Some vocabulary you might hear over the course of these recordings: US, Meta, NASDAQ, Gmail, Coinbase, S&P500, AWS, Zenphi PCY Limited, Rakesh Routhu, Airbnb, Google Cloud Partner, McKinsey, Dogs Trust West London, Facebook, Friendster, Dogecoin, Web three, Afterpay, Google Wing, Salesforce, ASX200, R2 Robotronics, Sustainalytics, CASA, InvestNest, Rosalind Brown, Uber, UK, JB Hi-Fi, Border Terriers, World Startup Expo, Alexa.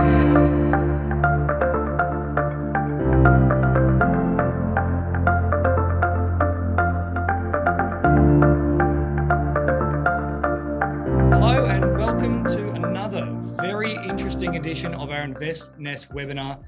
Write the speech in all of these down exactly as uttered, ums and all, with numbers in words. Hello and welcome to another very interesting edition of our InvestNest webinar.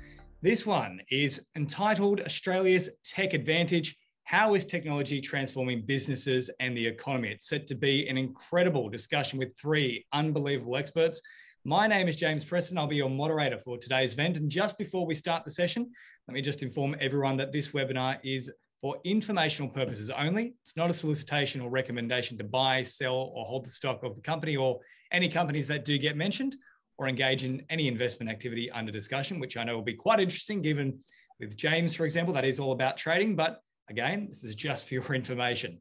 This one is entitled Australia's Tech Advantage, How is Technology Transforming Businesses and the Economy? It's set to be an incredible discussion with three unbelievable experts. My name is James Preston. I'll be your moderator for today's event. And just before we start the session, let me just inform everyone that this webinar is for informational purposes only. It's not a solicitation or recommendation to buy, sell, or hold the stock of the company or any companies that do get mentioned or engage in any investment activity under discussion, which I know will be quite interesting given with James, for example, that is all about trading. But again, this is just for your information.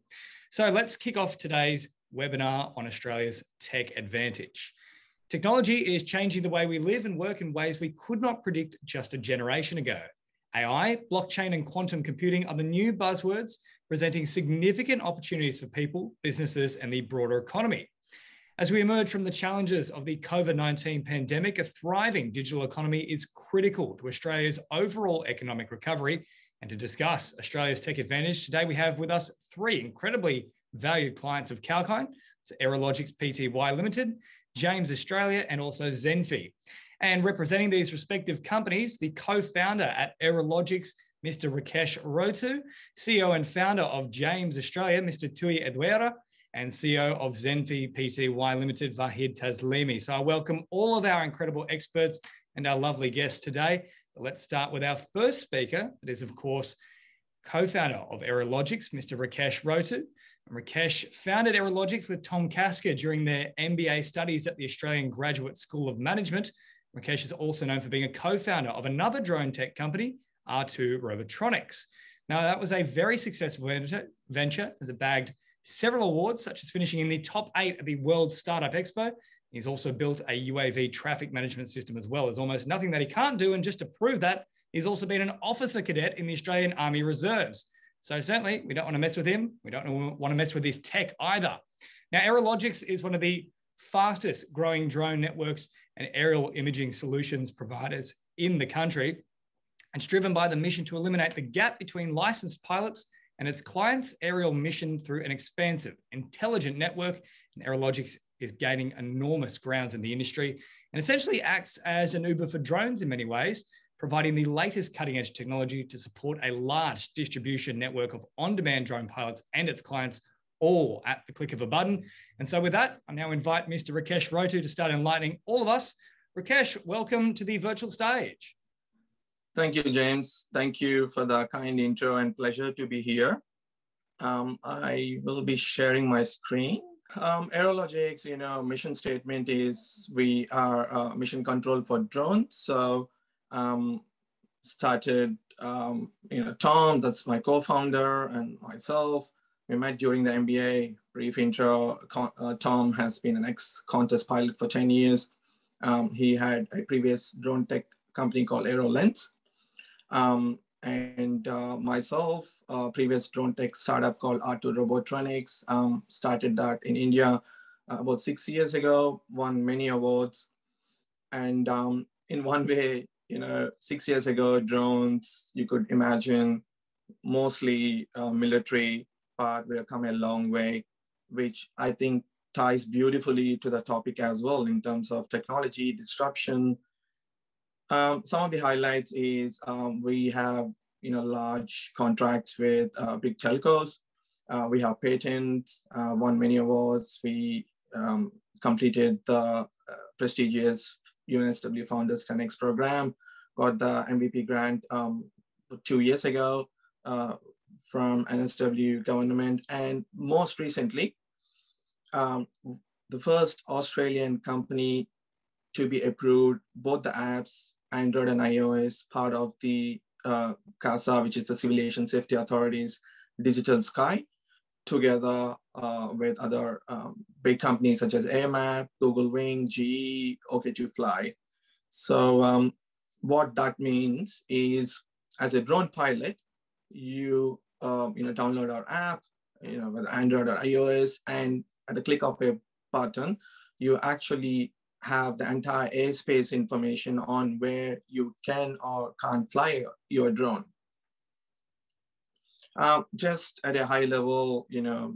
So let's kick off today's webinar on Australia's tech advantage. Technology is changing the way we live and work in ways we could not predict just a generation ago. A I, blockchain, and quantum computing are the new buzzwords, presenting significant opportunities for people, businesses, and the broader economy. As we emerge from the challenges of the COVID nineteen pandemic, a thriving digital economy is critical to Australia's overall economic recovery. And to discuss Australia's tech advantage, today we have with us three incredibly valued clients of Kalkine. It's Aerologix Pty Limited, Jaaims Australia, and also Zenphi. And representing these respective companies, the co-founder at Aerologix, Mister Rakesh Routhu, C E O and founder of Jaaims Australia, Mister Tui Eruera, and C E O of Zenphi P C Y Limited, Vahid Taslimi. So I welcome all of our incredible experts and our lovely guests today. Let's start with our first speaker. It is, of course, co-founder of Aerologix, Mister Rakesh Routhu. And Rakesh founded Aerologix with Tom Kasker during their M B A studies at the Australian Graduate School of Management. Rakesh is also known for being a co-founder of another drone tech company, R two Robotronics. Now, that was a very successful venture as it bagged several awards, such as finishing in the top eight at the World Startup Expo. He's also built a U A V traffic management system as well. There's almost nothing that he can't do. And just to prove that, he's also been an officer cadet in the Australian Army Reserves. So certainly we don't want to mess with him. We don't want to mess with his tech either. Now, Aerologix is one of the fastest growing drone networks and aerial imaging solutions providers in the country. It's driven by the mission to eliminate the gap between licensed pilots and its clients' aerial mission through an expansive, intelligent network. And Aerologix is gaining enormous grounds in the industry and essentially acts as an Uber for drones in many ways, providing the latest cutting-edge technology to support a large distribution network of on-demand drone pilots and its clients, all at the click of a button. And so with that, I now invite Mister Rakesh Routhu to start enlightening all of us. Rakesh, welcome to the virtual stage. Thank you, James. Thank you for the kind intro and pleasure to be here. Um, I will be sharing my screen. Um, Aerologix, you know, mission statement is we are uh, mission control for drones. So um, started, um, you know, Tom, that's my co-founder, and myself. We met during the M B A. Brief intro, uh, Tom has been an ex-contest pilot for ten years. Um, he had a previous drone tech company called Aero Lens. Um, and uh, myself, uh, previous drone tech startup called R two Robotronics, um, started that in India uh, about six years ago, won many awards. And um, in one way, you know, six years ago, drones, you could imagine mostly uh, military, but we have come a long way, which I think ties beautifully to the topic as well in terms of technology, disruption. Um, some of the highlights is um, we have, you know, large contracts with uh, big telcos. Uh, we have patents, uh, won many awards. We um, completed the prestigious U N S W Founders ten X program, got the M V P grant um, two years ago uh, from N S W government. And most recently, um, the first Australian company to be approved, both the apps, Android and iOS, part of the uh, CASA, which is the Civil Aviation Safety Authority's Digital Sky, together uh, with other um, big companies such as AirMap, Google Wing, G E, OK to Fly. So um, what that means is, as a drone pilot, you uh, you know download our app, you know, with Android or iOS, and at the click of a button, you actually have the entire airspace information on where you can or can't fly your drone. Uh, just at a high level, you know,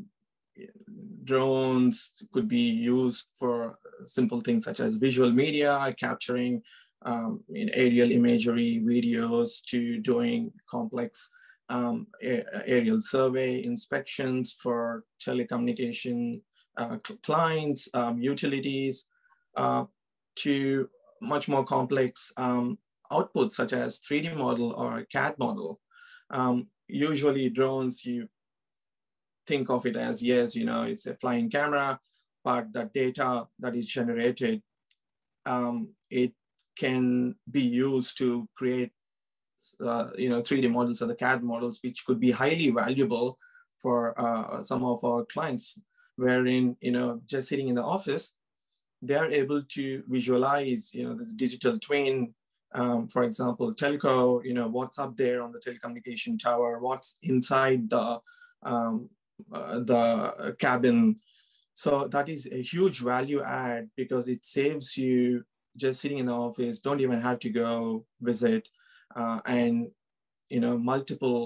drones could be used for simple things such as visual media, capturing um, in aerial imagery, videos, to doing complex um, aerial survey inspections for telecommunication uh, clients, um, utilities, uh, to much more complex um, outputs such as three D model or C A D model. Um, usually drones, you think of it as, yes, you know, it's a flying camera, but the data that is generated, um, it can be used to create, uh, you know, three D models or the C A D models, which could be highly valuable for uh, some of our clients, wherein, you know, just sitting in the office, they are able to visualize, you know, the digital twin, um, for example, telco, you know, what's up there on the telecommunication tower, what's inside the, um, Uh, the cabin. So that is a huge value add because it saves you just sitting in the office, don't even have to go visit, uh, and you know, multiple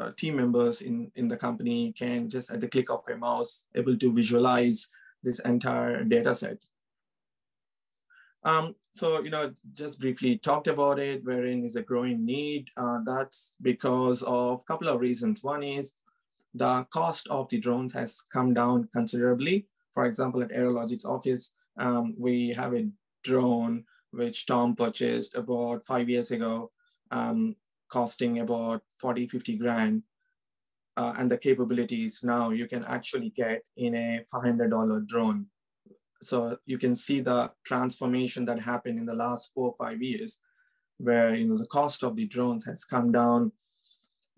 uh, team members in, in the company can just at the click of a mouse able to visualize this entire data set. Um, so, you know, just briefly talked about it, wherein is a growing need. Uh, that's because of a couple of reasons. One is the cost of the drones has come down considerably. For example, at Aerologix office, um, we have a drone which Tom purchased about five years ago, um, costing about forty, fifty grand. Uh, and the capabilities now you can actually get in a five hundred dollar drone. So you can see the transformation that happened in the last four or five years, where you know the cost of the drones has come down.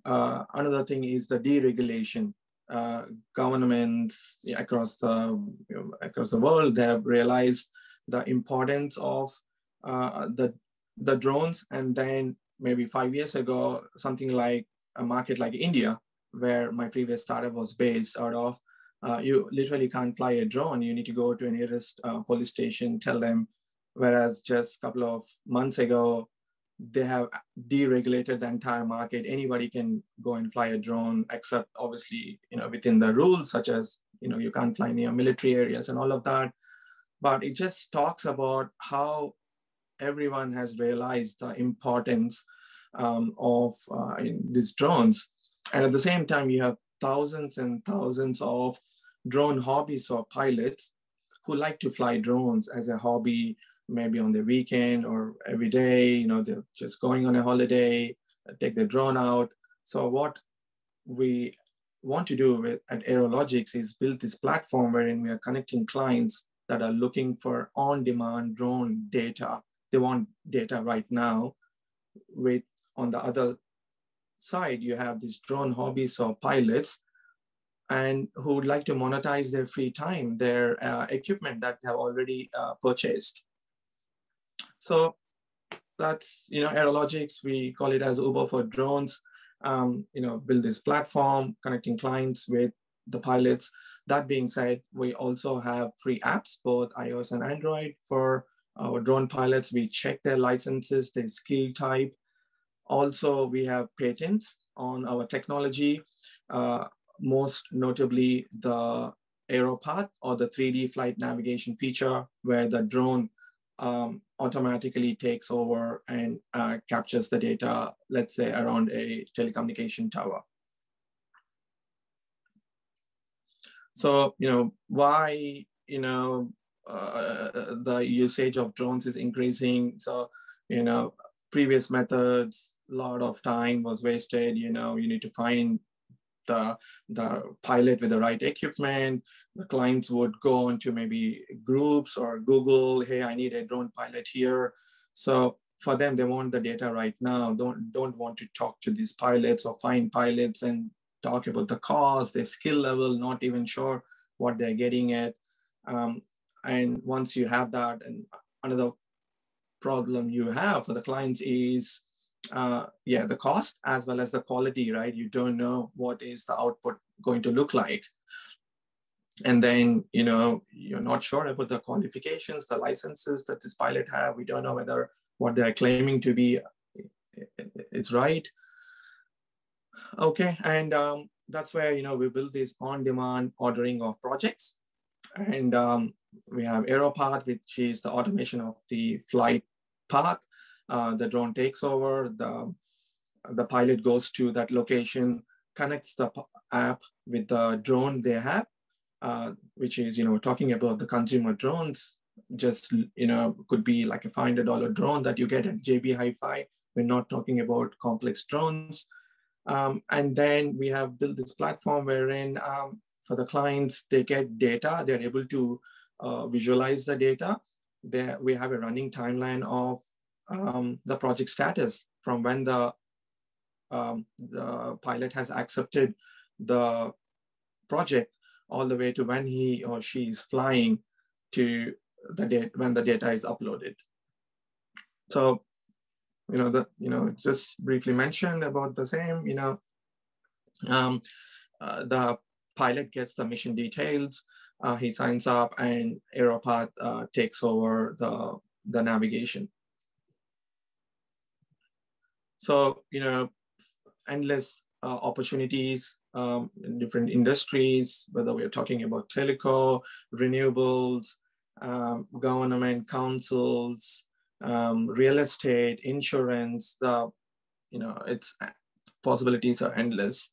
Uh, another thing is the deregulation. Uh, governments across the, you know, across the world, they have realized the importance of uh, the, the drones. And then maybe five years ago, something like a market like India, where my previous startup was based out of, uh, you literally can't fly a drone. You need to go to a nearest uh, police station, tell them. Whereas just a couple of months ago, they have deregulated the entire market. Anybody can go and fly a drone, except obviously, you know, within the rules, such as, you know, you can't fly near military areas and all of that. But it just talks about how everyone has realized the importance um, of uh, these drones. And at the same time, you have thousands and thousands of drone hobbies or pilots who like to fly drones as a hobby, maybe on the weekend or every day, you know, they're just going on a holiday, take the drone out. So what we want to do with, at Aerologix is build this platform wherein we are connecting clients that are looking for on-demand drone data. They want data right now. With, on the other side, you have these drone hobbies or pilots and who would like to monetize their free time, their uh, equipment that they have already uh, purchased. So that's, you know, Aerologix, we call it as Uber for drones, um, you know, build this platform, connecting clients with the pilots. That being said, we also have free apps, both iOS and Android, for our drone pilots. We check their licenses, their skill type. Also, we have patents on our technology, uh, most notably the AeroPath or the three D flight navigation feature, where the drone Um, automatically takes over and uh, captures the data, let's say around a telecommunication tower. So, you know, why, you know, uh, the usage of drones is increasing. So, you know, previous methods, a lot of time was wasted. You know, you need to find the, the pilot with the right equipment. The clients would go into maybe groups or Google, hey, I need a drone pilot here. So for them, they want the data right now. Don't, don't want to talk to these pilots or find pilots and talk about the cost, their skill level, not even sure what they're getting at. Um, and once you have that, and another problem you have for the clients is, uh, yeah, the cost as well as the quality, right? You don't know what is the output going to look like. And then, you know, you're not sure about the qualifications, the licenses that this pilot have. We don't know whether what they're claiming to be is right. Okay, and um, that's where, you know, we build this on-demand ordering of projects. And um, we have AeroPath, which is the automation of the flight path. Uh, the drone takes over, the, the pilot goes to that location, connects the app with the drone they have, uh, which is, you know, talking about the consumer drones, just, you know, could be like a five hundred dollar drone that you get at J B Hi-Fi. We're not talking about complex drones. Um, and then we have built this platform wherein um, for the clients, they get data, they're able to uh, visualize the data. There, we have a running timeline of um, the project status from when the, um, the pilot has accepted the project all the way to when he or she is flying to the date when the data is uploaded. So, you know, the, you know, just briefly mentioned about the same, you know, um, uh, the pilot gets the mission details, uh, he signs up, and AeroPath uh, takes over the, the navigation. So, you know, endless uh, opportunities um, in different industries, whether we're talking about teleco, renewables, um, government, councils, Um, real estate, insurance, the, you know, its possibilities are endless.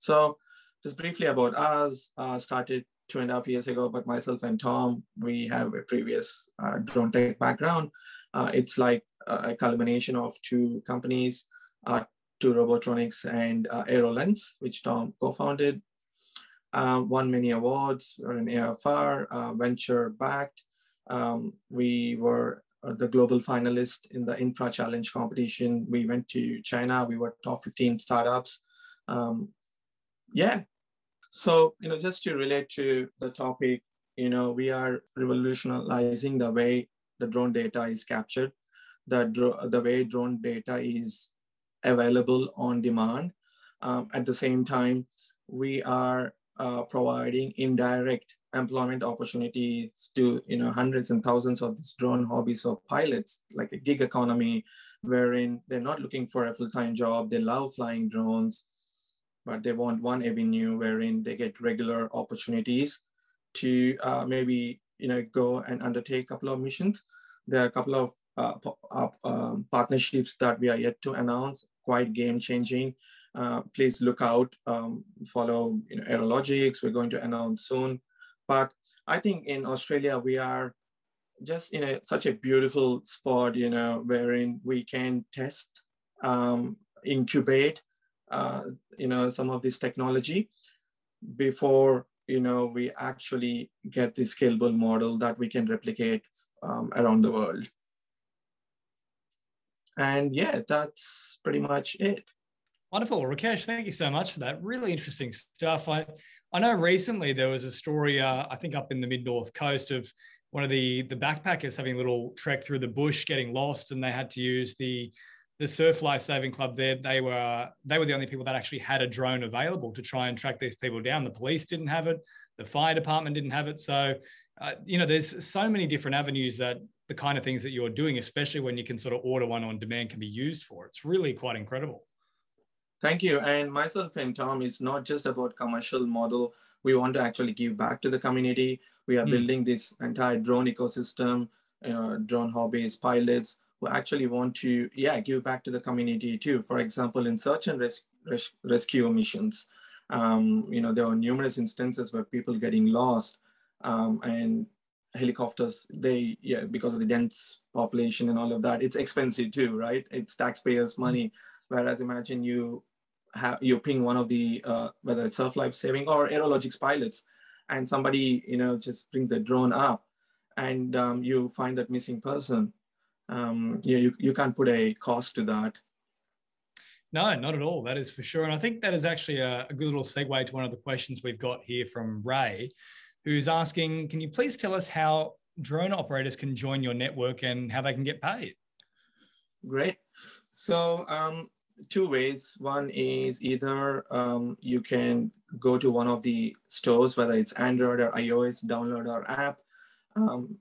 So just briefly about us, uh, started two and a half years ago, but myself and Tom, we have a previous uh, drone tech background. Uh, it's like a culmination of two companies, R two Robotronics and uh, Aero Lens, which Tom co-founded, uh, won many awards, or an A F R, uh, venture backed. Um, we were the global finalist in the Infra Challenge competition. We went to China, we were top fifteen startups. Um, yeah, so, you know, just to relate to the topic, you know, we are revolutionizing the way the drone data is captured, the, dro the way drone data is available on demand. Um, at the same time, we are uh, providing indirect employment opportunities to, you know, hundreds and thousands of these drone hobbies or pilots, like a gig economy, wherein they're not looking for a full-time job. They love flying drones, but they want one avenue wherein they get regular opportunities to uh, maybe, you know, go and undertake a couple of missions. There are a couple of uh, uh, partnerships that we are yet to announce, quite game-changing. Uh, please look out, um, follow, you know, Aerologix. We're going to announce soon. But I think in Australia, we are just in a, such a beautiful spot, you know, wherein we can test, um, incubate, uh, you know, some of this technology before, you know, we actually get the scalable model that we can replicate um, around the world. And yeah, that's pretty much it. Wonderful. Rakesh, thank you so much for that. Really interesting stuff. I, I know recently there was a story, uh, I think up in the mid-north coast, of one of the, the backpackers having a little trek through the bush, getting lost, and they had to use the, the Surf Life Saving Club there. They were, they were the only people that actually had a drone available to try and track these people down. The police didn't have it. The fire department didn't have it. So, uh, you know, there's so many different avenues that the kind of things that you're doing, especially when you can sort of order one on demand, can be used for. It's really quite incredible. Thank you. And myself and Tom, it's not just about commercial model. We want to actually give back to the community. We are mm. building this entire drone ecosystem, you know, drone hobbies, pilots who actually want to, yeah, give back to the community too. For example, in search and res res rescue missions, um, you know, there were numerous instances where people getting lost um, and helicopters, they, yeah, because of the dense population and all of that, it's expensive too, right? It's taxpayers' money. Whereas imagine you have, you ping one of the, uh, whether it's Surf Life Saving or Aerologix pilots, and somebody, you know, just bring the drone up and um, you find that missing person. Um, you, you, you can't put a cost to that. No, not at all. That is for sure. And I think that is actually a, a good little segue to one of the questions we've got here from Ray, who's asking, can you please tell us how drone operators can join your network and how they can get paid? Great. So um, two ways. One is either um, you can go to one of the stores, whether it's Android or iOS, download our app, um,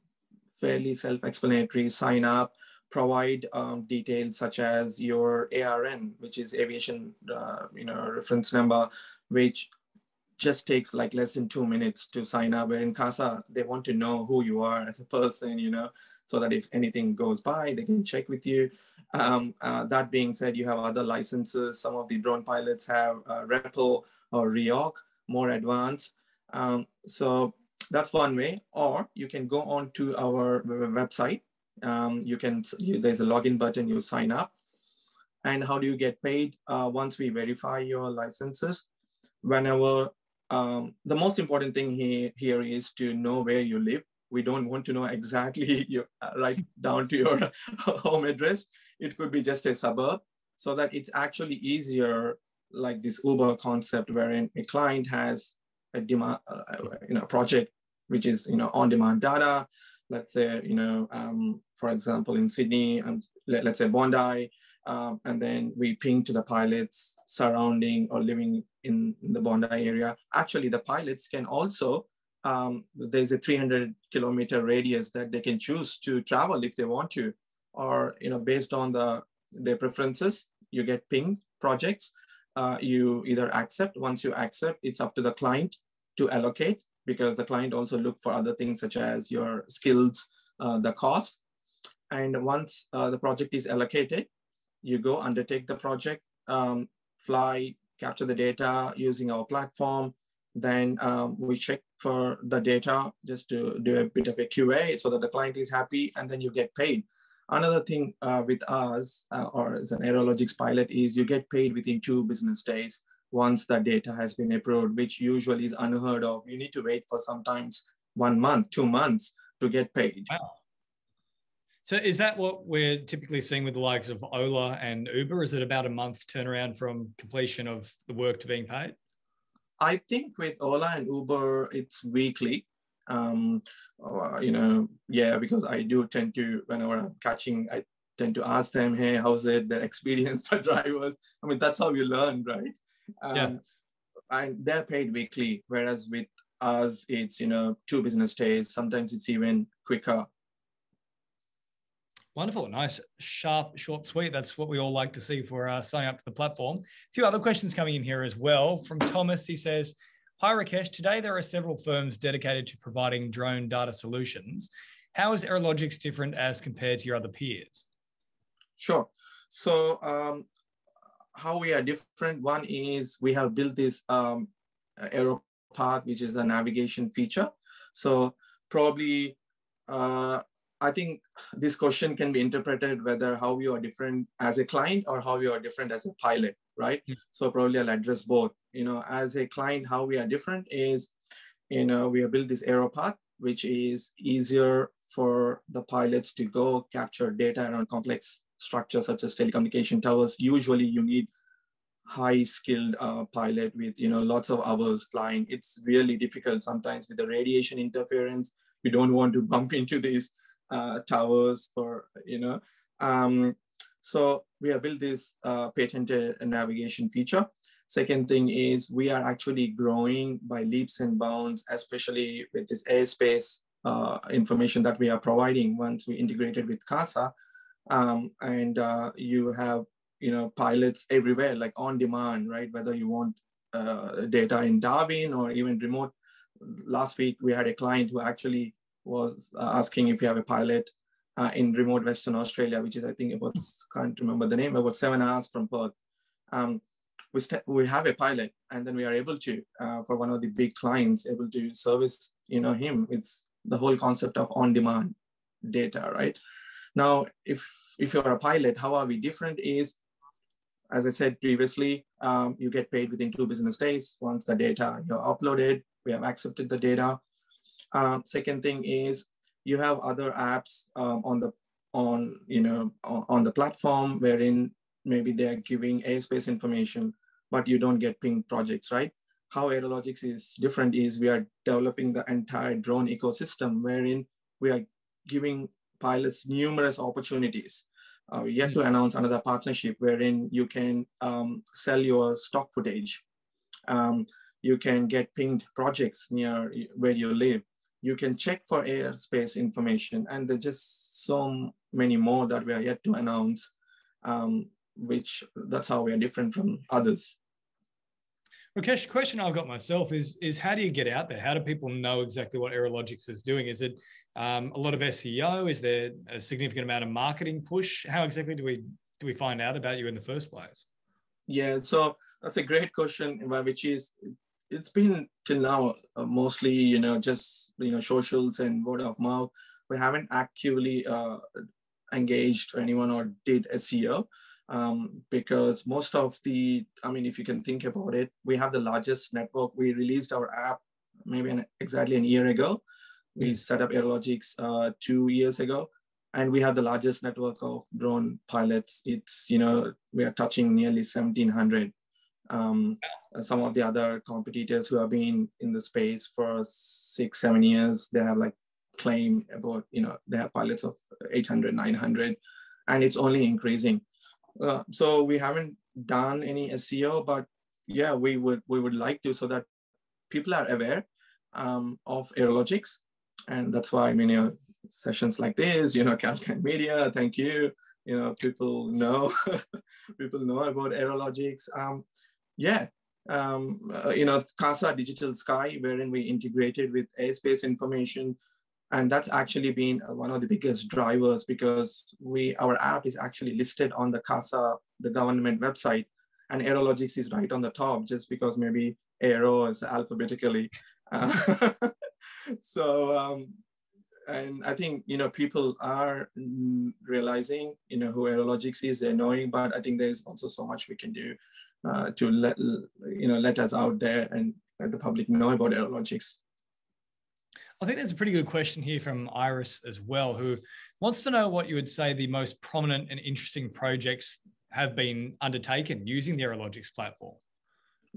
fairly self-explanatory, sign up, provide um, details such as your A R N, which is aviation uh, you know, reference number, which just takes like less than two minutes to sign up. Where in CASA, they want to know who you are as a person, you know, so that if anything goes by, they can check with you. Um, uh, that being said, you have other licenses. Some of the drone pilots have uh, REPL or REOC, more advanced. Um, so that's one way. Or you can go on to our website. Um, you can, you, there's a login button, you sign up. And how do you get paid? Uh, once we verify your licenses, whenever, um, the most important thing here, here is to know where you live. We don't want to know exactly your, uh, right down to your home address. It could be just a suburb, so that it's actually easier, like this Uber concept, wherein a client has a demand, uh, you know, project which is you know on-demand data. Let's say you know, um, for example, in Sydney, um, let, let's say Bondi, um, and then we ping to the pilots surrounding or living in, in the Bondi area. Actually, the pilots can also. Um, there's a three hundred kilometer radius that they can choose to travel if they want to, or you know, based on the their preferences, you get ping projects. Uh, you either accept. Once you accept, it's up to the client to allocate, because the client also look for other things such as your skills, uh, the cost. And once uh, the project is allocated, you go undertake the project, um, fly, capture the data using our platform. Then um, we check for the data just to do a bit of a Q A so that the client is happy, and then you get paid. Another thing uh, with us uh, or as an Aerologix pilot is you get paid within two business days once the data has been approved, which usually is unheard of. You need to wait for sometimes one month, two months to get paid. Wow. So is that what we're typically seeing with the likes of Ola and Uber? Is it about a month turnaround from completion of the work to being paid? I think with Ola and Uber, it's weekly, um, or, you know, yeah, because I do tend to, whenever I'm catching, I tend to ask them, hey, how's it, their experience, the drivers? I mean, that's how you learn, right? Um, yeah. And they're paid weekly, whereas with us, it's, you know, two business days. Sometimes it's even quicker. Wonderful. Nice, sharp, short, sweet. That's what we all like to see for uh, signing up to the platform. A few other questions coming in here as well. From Thomas, he says, hi, Rakesh. Today, there are several firms dedicated to providing drone data solutions. How is Aerologix different as compared to your other peers? Sure. So um, how we are different, one is we have built this um, AeroPath, which is a navigation feature. So probably... Uh, I think this question can be interpreted whether how you are different as a client or how you are different as a pilot, right? Mm-hmm. So probably I'll address both. You know, as a client, how we are different is, you know, we have built this AeroPath, which is easier for the pilots to go capture data around complex structures such as telecommunication towers. Usually you need high-skilled uh, pilot with, you know, lots of hours flying. It's really difficult sometimes with the radiation interference. You don't want to bump into these Uh, towers for, you know. Um, so we have built this uh, patented navigation feature. Second thing is we are actually growing by leaps and bounds, especially with this airspace uh, information that we are providing once we integrated with CASA. Um, and uh, you have, you know, pilots everywhere, like on demand, right? Whether you want uh, data in Darwin or even remote. Last week, we had a client who actually was asking if you have a pilot uh, in remote Western Australia, which is, I think, about, can't remember the name, about seven hours from Perth. Um, we, we have a pilot, and then we are able to, uh, for one of the big clients, able to service, you know, him. It's the whole concept of on-demand data, right? Now, if, if you're a pilot, how are we different is, as I said previously, um, you get paid within two business days. Once the data you're uploaded, we have accepted the data. Um, second thing is you have other apps um, on the on you know on, on the platform wherein maybe they are giving airspace information, but you don't get pinged projects, right? How Aerologix is different is we are developing the entire drone ecosystem wherein we are giving pilots numerous opportunities. Uh, we yet mm-hmm. to announce another partnership wherein you can um, sell your stock footage. Um, You can get pinged projects near where you live. You can check for airspace information, and there's just so many more that we are yet to announce, um, which that's how we are different from others. Rakesh, question I've got myself is, is how do you get out there? How do people know exactly what Aerologix is doing? Is it um, a lot of S E O? Is there a significant amount of marketing push? How exactly do we, do we find out about you in the first place? Yeah, so that's a great question, which is, it's been till now uh, mostly, you know, just, you know, socials and word of mouth. We haven't actively uh, engaged anyone or did S E O. Um, because most of the, I mean, if you can think about it, we have the largest network. We released our app maybe an, exactly an year ago. We set up Aerologix uh, two years ago, and we have the largest network of drone pilots. It's, you know, we are touching nearly seventeen hundred. Um, some of the other competitors who have been in the space for six, seven years, they have like claim about, you know, they have pilots of eight hundred, nine hundred, and it's only increasing. Uh, so we haven't done any S E O, but yeah, we would we would like to, so that people are aware um, of Aerologix, and that's why, I mean, you know, sessions like this, you know, Kalkine Media, thank you, you know, people know people know about Aerologix. Um, yeah, um, uh, you know, CASA Digital Sky, wherein we integrated with airspace information. And that's actually been one of the biggest drivers, because we our app is actually listed on the CASA, the government website, and Aerologix is right on the top, just because maybe Aero is alphabetically. Uh, so, um, and I think, you know, people are realizing, you know, who Aerologix is, they're knowing, but I think there's also so much we can do uh, to let, you know, let us out there and let the public know about Aerologix. I think that's a pretty good question here from Iris as well, who wants to know what you would say the most prominent and interesting projects have been undertaken using the Aerologix platform.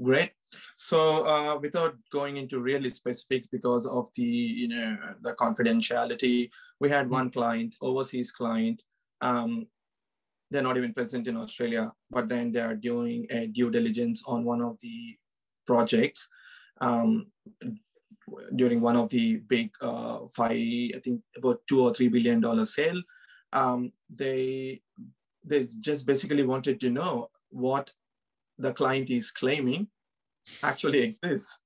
Great. So uh, without going into really specific because of the, you know, the confidentiality, we had one client, overseas client. Um, they're not even present in Australia, but then they are doing a due diligence on one of the projects. Um, during one of the big uh, five, I think about two or three billion dollar sale, um, they they just basically wanted to know what the client is claiming actually exists,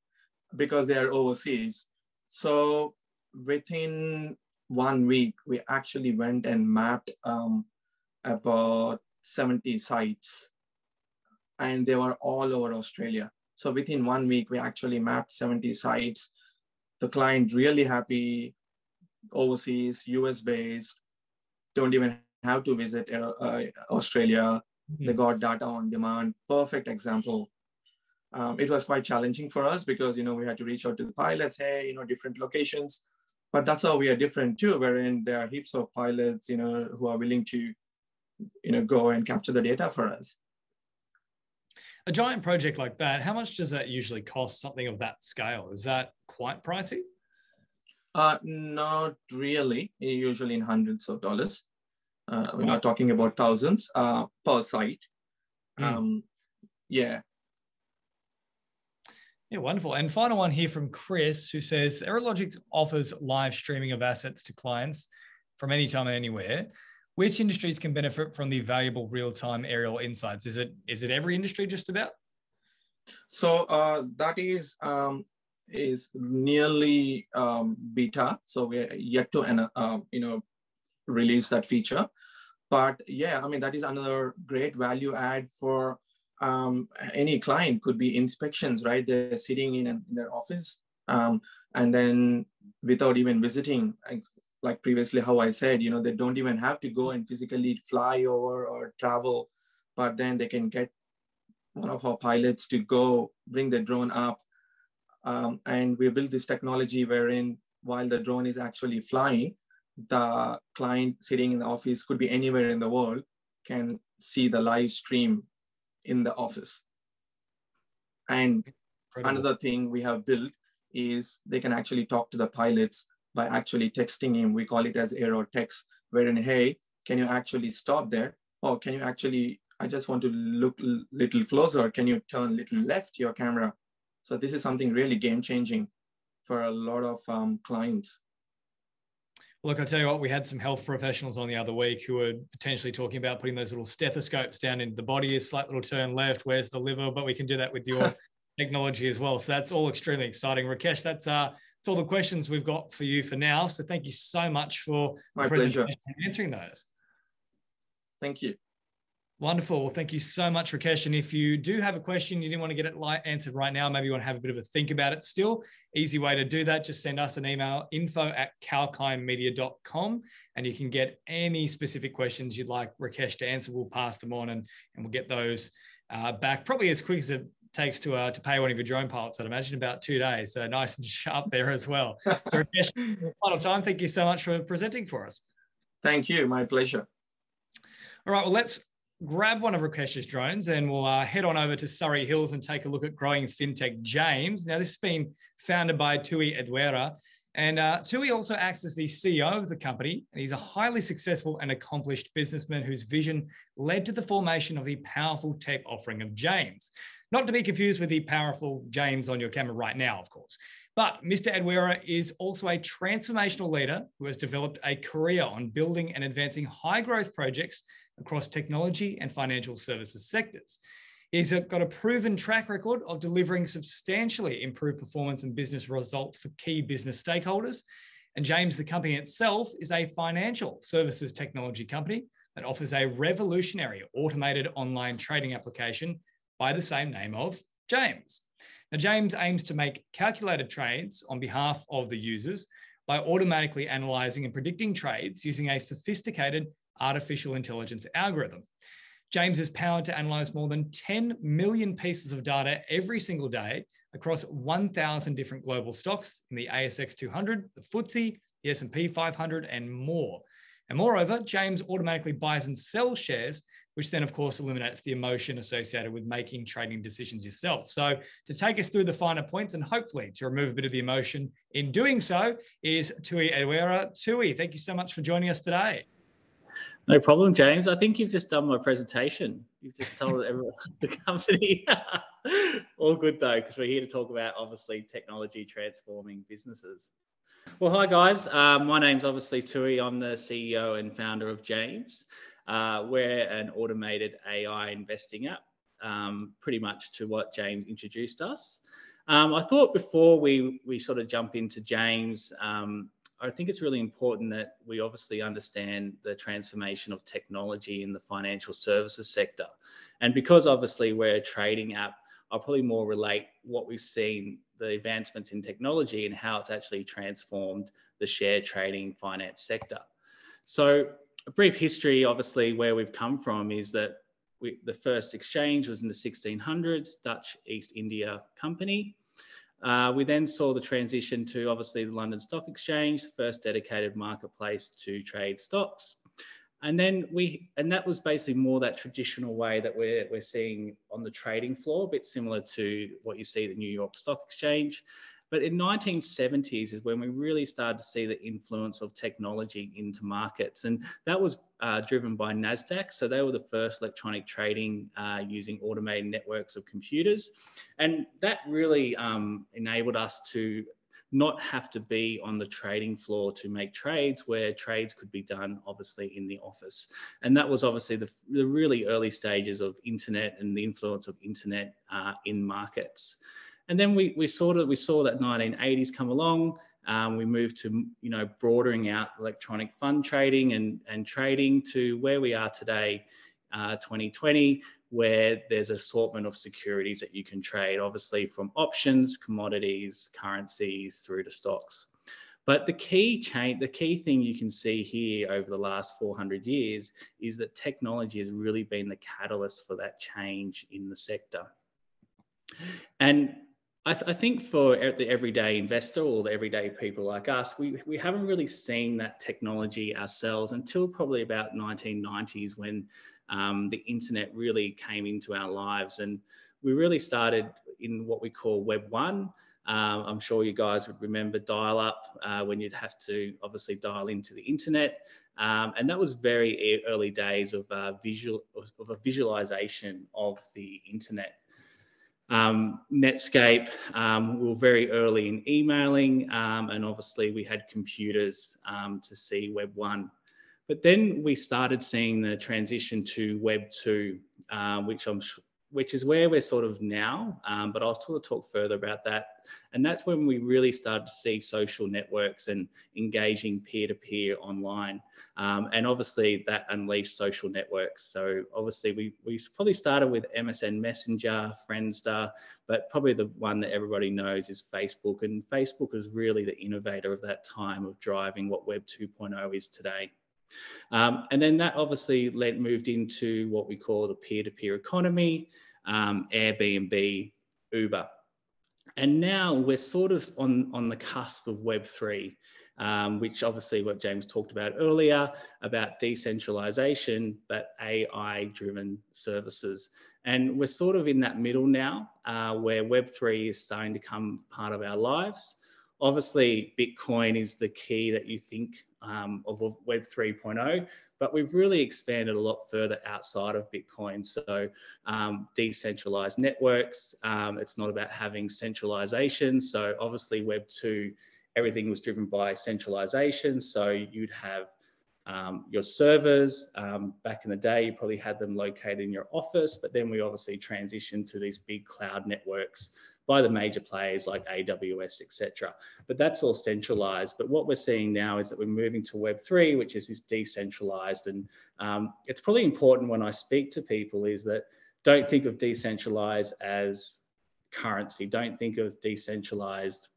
because they are overseas. So within one week, we actually went and mapped um, about seventy sites, and they were all over Australia. So within one week, we actually mapped seventy sites. The client really happy, overseas, U S based, don't even have to visit uh, Australia. Mm-hmm. They got data on demand, perfect example. Um, it was quite challenging for us because, you know, we had to reach out to the pilots, hey, you know, different locations, but that's how we are different too, wherein there are heaps of pilots, you know, who are willing to, you know, go and capture the data for us. A giant project like that, how much does that usually cost, something of that scale? Is that quite pricey? Uh, not really, usually in hundreds of dollars. Uh, we're not talking about thousands uh, per site. Mm. Um, yeah. Yeah, wonderful. And final one here from Chris, who says, Aerologix offers live streaming of assets to clients from anytime and anywhere. Which industries can benefit from the valuable real-time aerial insights? Is it is it every industry just about? So uh, that is um, is nearly um, beta. So we're yet to uh, you know, release that feature. But yeah, I mean, that is another great value add for um, any client. Could be inspections, right? They're sitting in, an, in their office um, and then without even visiting. Like previously, how I said, you know, they don't even have to go and physically fly over or travel, but then they can get one of our pilots to go bring the drone up. Um, and we built this technology wherein while the drone is actually flying, the client sitting in the office, could be anywhere in the world, can see the live stream in the office. And incredible. Another thing we have built is they can actually talk to the pilots by actually texting him. We call it as aero text, wherein, hey, can you actually stop there? Or can you actually, I just want to look a little closer. Can you turn a little left your camera? So this is something really game-changing for a lot of um, clients. Look, I tell you what, we had some health professionals on the other week who were potentially talking about putting those little stethoscopes down into the body, a slight little turn left, where's the liver, but we can do that with your technology as well. So that's all extremely exciting. Rakesh, that's, uh, that's all the questions we've got for you for now. So thank you so much for My the presentation pleasure. and answering those. Thank you. Wonderful. Well, thank you so much, Rakesh. And if you do have a question, you didn't want to get it answered right now, maybe you want to have a bit of a think about it still, easy way to do that, just send us an email, info at kalkine media dot com, and you can get any specific questions you'd like Rakesh to answer. We'll pass them on and, and we'll get those uh, back probably as quick as it takes to, uh, to pay one of your drone pilots, I'd imagine, about two days. So nice and sharp there as well. So Rakesh, final time, thank you so much for presenting for us. Thank you. My pleasure. All right, well, let's grab one of Rakesh's drones and we'll uh, head on over to Surrey Hills and take a look at growing fintech Jaaims. Now, this has been founded by Tui Eruera, and uh, Tui also acts as the C E O of the company. And he's a highly successful and accomplished businessman whose vision led to the formation of the powerful tech offering of Jaaims. Not to be confused with the powerful Jaaims on your camera right now, of course. But Mister Eruera is also a transformational leader who has developed a career on building and advancing high-growth projects across technology and financial services sectors. He's got a proven track record of delivering substantially improved performance and business results for key business stakeholders. And Jaaims, the company itself, is a financial services technology company that offers a revolutionary automated online trading application by the same name of Jaaims. Now, Jaaims aims to make calculated trades on behalf of the users by automatically analysing and predicting trades using a sophisticated artificial intelligence algorithm. Jaaims is powered to analyse more than ten million pieces of data every single day across one thousand different global stocks in the A S X two hundred, the footsie, the S and P five hundred and more. And moreover, Jaaims automatically buys and sells shares, which then, of course, eliminates the emotion associated with making trading decisions yourself. So to take us through the finer points and hopefully to remove a bit of the emotion in doing so is Tui Eruera. Tui, thank you so much for joining us today. No problem, James. I think you've just done my presentation. You've just told everyone the company. All good, though, because we're here to talk about, obviously, technology transforming businesses. Well, hi, guys. Uh, my name's obviously Tui. I'm the C E O and founder of Jaaims. Uh, we're an automated A I investing app, um, pretty much to what Jaaims introduced us. Um, I thought before we, we sort of jump into Jaaims, um, I think it's really important that we obviously understand the transformation of technology in the financial services sector. And because obviously we're a trading app, I'll probably more relate what we've seen, the advancements in technology and how it's actually transformed the share trading finance sector. So a brief history, obviously, where we've come from is that we, the first exchange was in the sixteen hundreds, Dutch East India Company. Uh, we then saw the transition to, obviously, the London Stock Exchange, the first dedicated marketplace to trade stocks. And then we, and that was basically more that traditional way that we're, we're seeing on the trading floor, a bit similar to what you see at the New York Stock Exchange. But in nineteen seventies is when we really started to see the influence of technology into markets. And that was uh, driven by NASDAQ. So they were the first electronic trading uh, using automated networks of computers. And that really um, enabled us to not have to be on the trading floor to make trades, where trades could be done, obviously, in the office. And that was obviously the, the really early stages of internet and the influence of internet uh, in markets. And then we, we sort of, we saw that nineteen eighties come along. Um, we moved to, you know, broadening out electronic fund trading and, and trading to where we are today, uh, twenty twenty, where there's an assortment of securities that you can trade, obviously from options, commodities, currencies, through to stocks. But the key change, the key thing you can see here over the last four hundred years is that technology has really been the catalyst for that change in the sector. And I, th I think for the everyday investor or the everyday people like us, we, we haven't really seen that technology ourselves until probably about nineteen nineties, when um, the internet really came into our lives. And we really started in what we call Web one. Um, I'm sure you guys would remember dial-up, uh, when you'd have to obviously dial into the internet. Um, and that was very early days of, uh, visual, of a visualization of the internet. Um, Netscape um, we were very early in emailing, um, and obviously we had computers um, to see Web one. But then we started seeing the transition to Web two, uh, which I'm which is where we're sort of now, um, but I'll sort of talk further about that. And that's when we really started to see social networks and engaging peer-to-peer online. Um, and obviously that unleashed social networks. So obviously we, we probably started with M S N Messenger, Friendster, but probably the one that everybody knows is Facebook. And Facebook is really the innovator of that time of driving what Web two point oh is today. Um, and then that obviously led, moved into what we call the peer-to-peer economy, um, Airbnb, Uber. And now we're sort of on, on the cusp of Web three, um, which obviously what James talked about earlier about decentralization, but A I-driven services. And we're sort of in that middle now uh, where Web three is starting to become part of our lives. Obviously, Bitcoin is the key that you think um, of Web three point oh, but we've really expanded a lot further outside of Bitcoin. So um, decentralized networks, um, it's not about having centralization. So obviously Web two, everything was driven by centralization. So you'd have um, your servers. Um, back in the day, you probably had them located in your office, but then we obviously transitioned to these big cloud networks by the major players like A W S, et cetera. But that's all centralized. But what we're seeing now is that we're moving to Web three, which is this decentralized. And um, it's probably important when I speak to people is that don't think of decentralized as currency. Don't think of decentralized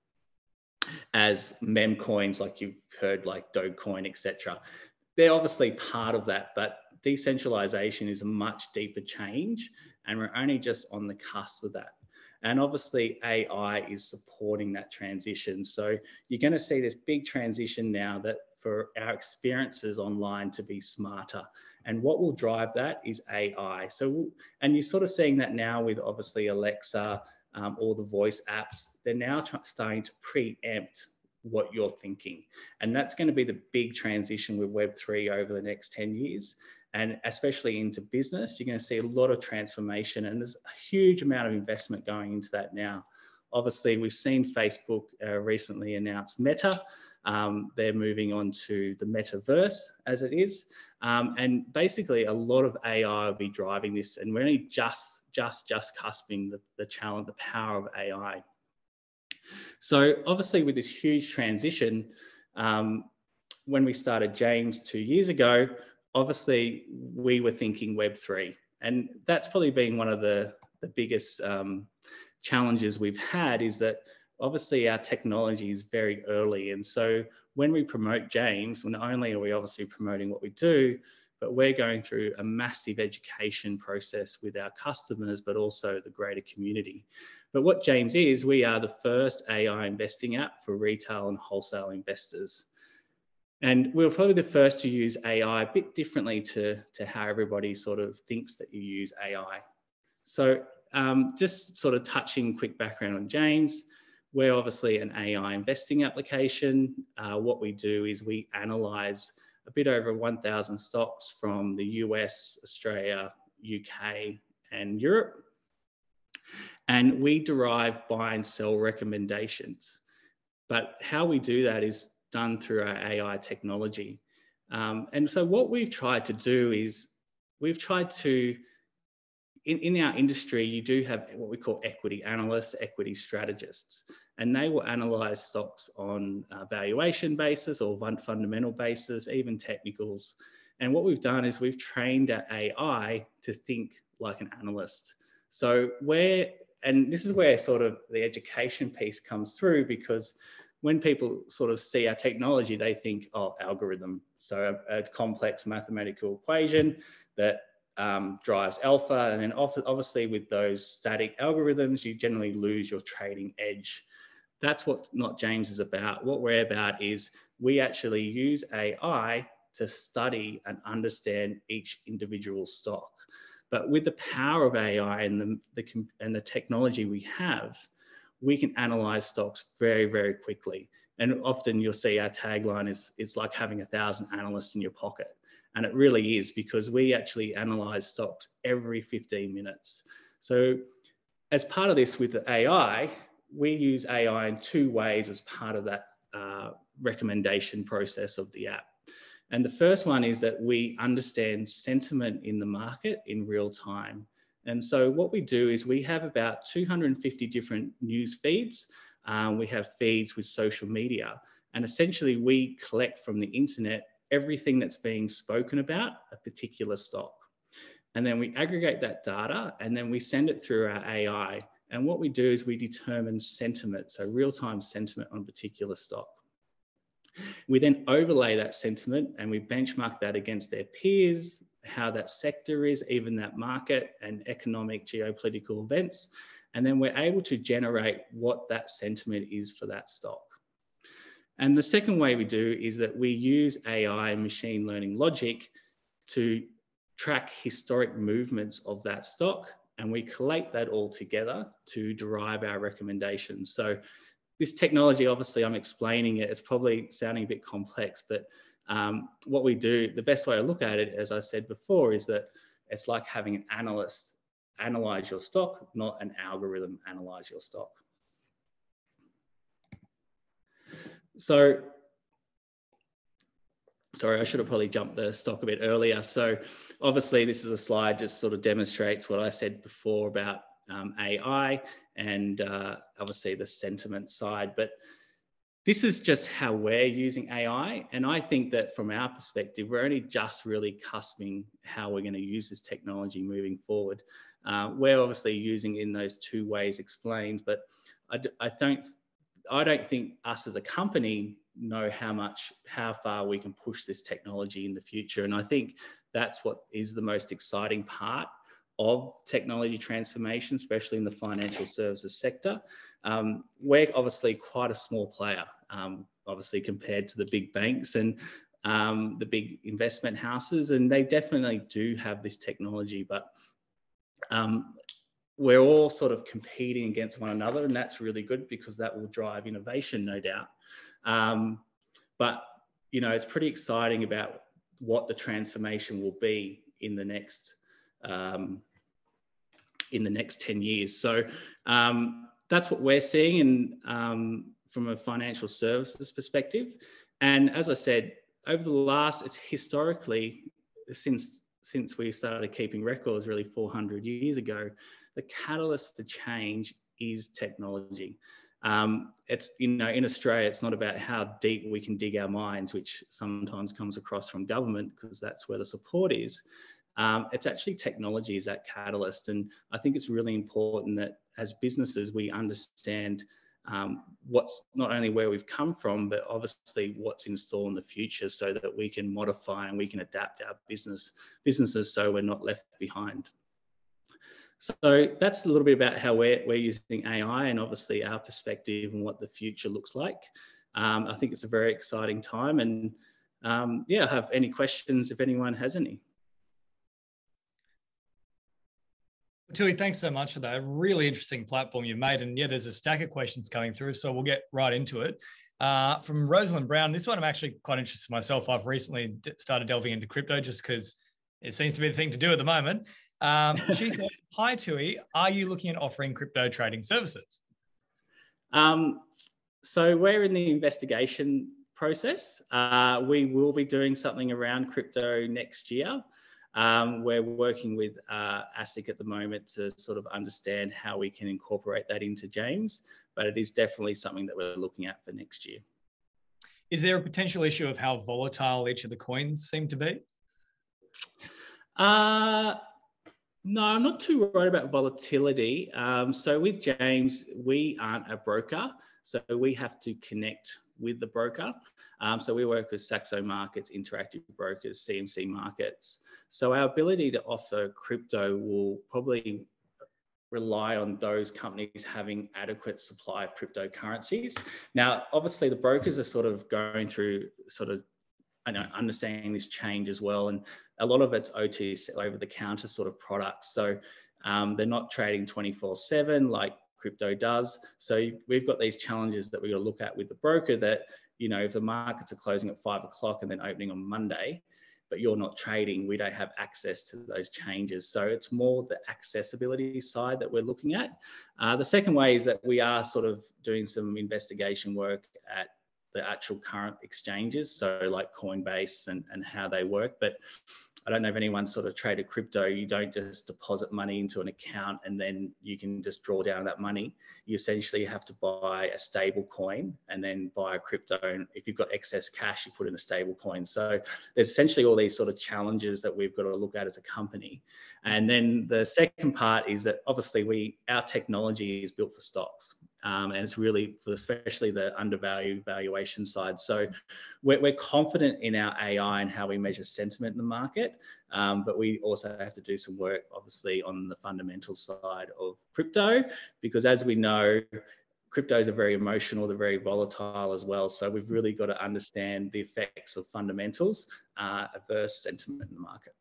as meme coins like you've heard, like Dogecoin, et cetera. They're obviously part of that, but decentralization is a much deeper change, and we're only just on the cusp of that. And obviously A I is supporting that transition. So you're going to see this big transition now that for our experiences online to be smarter. And what will drive that is A I. So, and you're sort of seeing that now with obviously Alexa, um, all the voice apps, they're now starting to preempt what you're thinking. And that's going to be the big transition with Web three over the next ten years. And especially into business, you're going to see a lot of transformation, and there's a huge amount of investment going into that now. Obviously, we've seen Facebook uh, recently announced Meta. Um, they're moving on to the metaverse as it is. Um, and basically, a lot of A I will be driving this, and we're only just, just, just cusping the, the challenge, the power of A I. So obviously, with this huge transition, um, when we started Jaaims two years ago, obviously, we were thinking Web three, and that's probably been one of the, the biggest um, challenges we've had is that obviously our technology is very early. And so when we promote Jaaims, not only are we obviously promoting what we do, but we're going through a massive education process with our customers, but also the greater community. But what Jaaims is, we are the first A I investing app for retail and wholesale investors. And we were probably the first to use A I a bit differently to, to how everybody sort of thinks that you use A I. So um, just sort of touching quick background on Jaaims, we're obviously an A I investing application. Uh, what we do is we analyse a bit over one thousand stocks from the U S, Australia, U K and Europe. And we derive buy and sell recommendations. But how we do that is done through our A I technology. Um, and so what we've tried to do is we've tried to, in, in our industry, you do have what we call equity analysts, equity strategists, and they will analyze stocks on a valuation basis or fundamental basis, even technicals. And what we've done is we've trained our A I to think like an analyst. So where, and this is where sort of the education piece comes through, because when people sort of see our technology, they think, oh, algorithm. So a, a complex mathematical equation that um, drives alpha. And then obviously with those static algorithms, you generally lose your trading edge. That's what Not Jaaims is about. What we're about is we actually use A I to study and understand each individual stock. But with the power of A I and the, the, and the technology we have, we can analyze stocks very, very quickly. And often you'll see our tagline is, it's like having a thousand analysts in your pocket. And it really is, because we actually analyze stocks every fifteen minutes. So as part of this with A I, we use A I in two ways as part of that uh, recommendation process of the app. And the first one is that we understand sentiment in the market in real time. And so what we do is we have about two hundred fifty different news feeds. Um, we have feeds with social media. And essentially we collect from the internet everything that's being spoken about a particular stock. And then we aggregate that data and then we send it through our A I. And what we do is we determine sentiment, so real-time sentiment on a particular stock. We then overlay that sentiment and we benchmark that against their peers, how that sector is, even that market, and economic geopolitical events. And then we're able to generate what that sentiment is for that stock. And the second way we do is that we use A I and machine learning logic to track historic movements of that stock, and we collate that all together to derive our recommendations. So this technology, obviously I'm explaining it, it's probably sounding a bit complex, but um, what we do, the best way to look at it, as I said before, is that it's like having an analyst analyze your stock, not an algorithm analyze your stock. So, sorry, I should have probably jumped the stock a bit earlier. So obviously this is a slide just sort of demonstrates what I said before about um, A I and uh, obviously the sentiment side, but this is just how we're using A I. And I think that from our perspective, we're only just really cusping how we're going to use this technology moving forward. Uh, we're obviously using in those two ways explained, but I, I don't I don't think us as a company know how much, how far we can push this technology in the future. And I think that's what is the most exciting part of technology transformation, especially in the financial services sector. Um, we're obviously quite a small player, um, obviously compared to the big banks and um, the big investment houses, and they definitely do have this technology, but um, we're all sort of competing against one another, and that's really good because that will drive innovation, no doubt. Um, but, you know, it's pretty exciting about what the transformation will be in the next, um, in the next ten years. So um, that's what we're seeing in, um, from a financial services perspective. And as I said, over the last, it's historically, since, since we started keeping records really four hundred years ago, the catalyst for change is technology. Um, it's, you know, in Australia, it's not about how deep we can dig our minds, which sometimes comes across from government because that's where the support is. Um, it's actually technology is that catalyst. And I think it's really important that as businesses, we understand um, what's not only where we've come from, but obviously what's in store in the future so that we can modify and we can adapt our business businesses so we're not left behind. So that's a little bit about how we're, we're using A I and obviously our perspective and what the future looks like. Um, I think it's a very exciting time, and um, yeah, I have any questions if anyone has any. Tui, thanks so much for that. Really interesting platform you've made, and yeah, there's a stack of questions coming through, so we'll get right into it. Uh, from Rosalind Brown, this one I'm actually quite interested in myself. I've recently started delving into crypto just because it seems to be the thing to do at the moment. Um, she said, hi Tui, are you looking at offering crypto trading services? Um, so we're in the investigation process. Uh, we will be doing something around crypto next year. Um, we're working with uh, ASIC at the moment to sort of understand how we can incorporate that into Jaaims, but it is definitely something that we're looking at for next year. Is there a potential issue of how volatile each of the coins seem to be? Uh, No, I'm not too worried about volatility. Um, so with Jaaims, we aren't a broker, so we have to connect with the broker. Um, so we work with Saxo Markets, Interactive Brokers, C M C Markets. So our ability to offer crypto will probably rely on those companies having adequate supply of cryptocurrencies. Now, obviously the brokers are sort of going through sort of I know, understanding this change as well. And a lot of it's O T C, over-the-counter sort of products. So um, they're not trading twenty-four seven like crypto does. So we've got these challenges that we've got to look at with the broker that, you know, if the markets are closing at five o'clock and then opening on Monday, but you're not trading, we don't have access to those changes. So it's more the accessibility side that we're looking at. Uh, the second way is that we are sort of doing some investigation work at the actual current exchanges, so like Coinbase and, and how they work. But I don't know if anyone sort of traded crypto. You don't just deposit money into an account and then you can just draw down that money. You essentially have to buy a stable coin and then buy a crypto. And if you've got excess cash, you put in a stable coin. So there's essentially all these sort of challenges that we've got to look at as a company. And then the second part is that obviously we, our technology is built for stocks. Um, and it's really for especially the undervalued valuation side. So we're, we're confident in our A I and how we measure sentiment in the market, um, but we also have to do some work, obviously, on the fundamental side of crypto, because as we know, cryptos are very emotional, they're very volatile as well. So we've really got to understand the effects of fundamentals uh, versus sentiment in the market.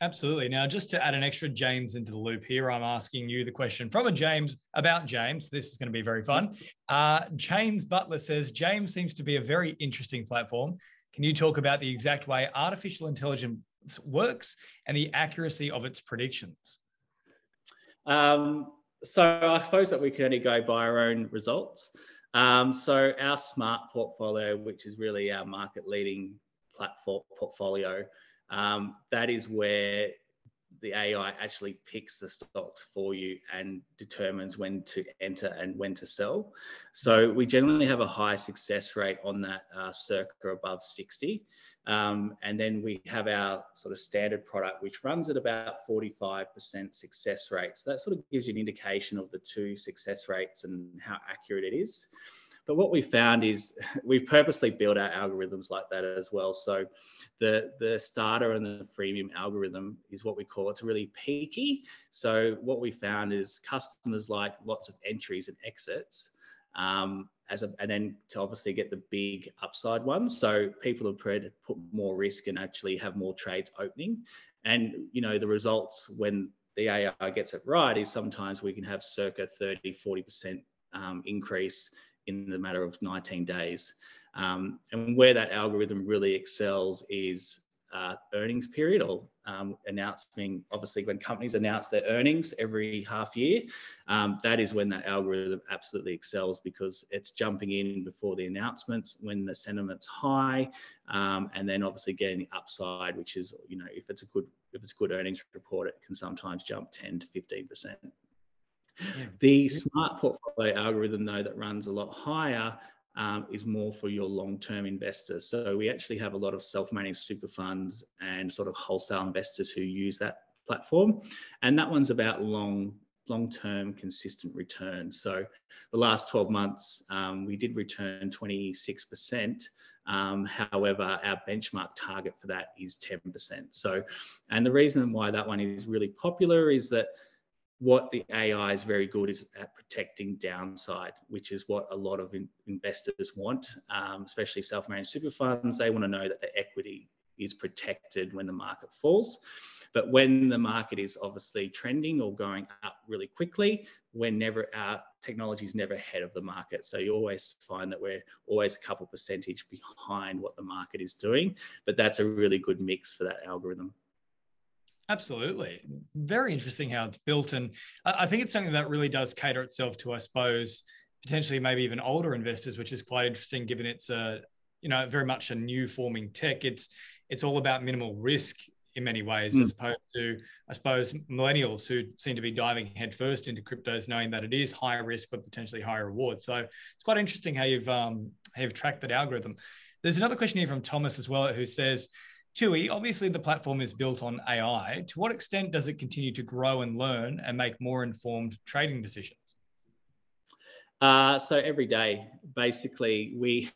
Absolutely. Now, just to add an extra James into the loop here, I'm asking you the question from a James about James. This is going to be very fun. Uh, James Butler says, James seems to be a very interesting platform. Can you talk about the exact way artificial intelligence works and the accuracy of its predictions? Um, so I suppose that we can only go by our own results. Um, so our smart portfolio, which is really our market leading platform portfolio, Um, that is where the A I actually picks the stocks for you and determines when to enter and when to sell. So we generally have a high success rate on that, uh, circa above sixty. Um, and then we have our sort of standard product, which runs at about forty-five percent success rate. So that sort of gives you an indication of the two success rates and how accurate it is. But what we found is we've purposely built our algorithms like that as well. So the, the starter and the freemium algorithm is what we call, it's really peaky. So what we found is customers like lots of entries and exits, um, as a, and then to obviously get the big upside one. So people have put more risk and actually have more trades opening. And, you know, the results when the A I gets it right is sometimes we can have circa thirty, forty percent um, increase in the matter of nineteen days. Um, and where that algorithm really excels is uh, earnings period, or um, announcing, obviously when companies announce their earnings every half year, um, that is when that algorithm absolutely excels, because it's jumping in before the announcements when the sentiment's high, um, and then obviously getting the upside, which is, you know, if it's a good, if it's a good earnings report, it can sometimes jump ten to fifteen percent. Yeah. The smart portfolio algorithm, though, that runs a lot higher um, is more for your long-term investors. So we actually have a lot of self-managed super funds and sort of wholesale investors who use that platform. And that one's about long, long-term consistent returns. So the last twelve months, um, we did return twenty-six percent. Um, however, our benchmark target for that is ten percent. So, and the reason why that one is really popular is that what the A I is very good is at protecting downside, which is what a lot of in investors want, um, especially self-managed super funds. They want to know that their equity is protected when the market falls. But when the market is obviously trending or going up really quickly, we're never, our technology is never ahead of the market. So you always find that we're always a couple percentage behind what the market is doing. But that's a really good mix for that algorithm. Absolutely. Very interesting how it's built. And I think it's something that really does cater itself to, I suppose, potentially maybe even older investors, which is quite interesting given it's a, you know, very much a new forming tech. It's, it's all about minimal risk in many ways, mm. as opposed to, I suppose, millennials who seem to be diving headfirst into cryptos, knowing that it is higher risk, but potentially higher reward. So it's quite interesting how you've, um, how you've tracked that algorithm. There's another question here from Thomas as well, who says, Tui, obviously the platform is built on A I. To what extent does it continue to grow and learn and make more informed trading decisions? Uh, so every day, basically, we,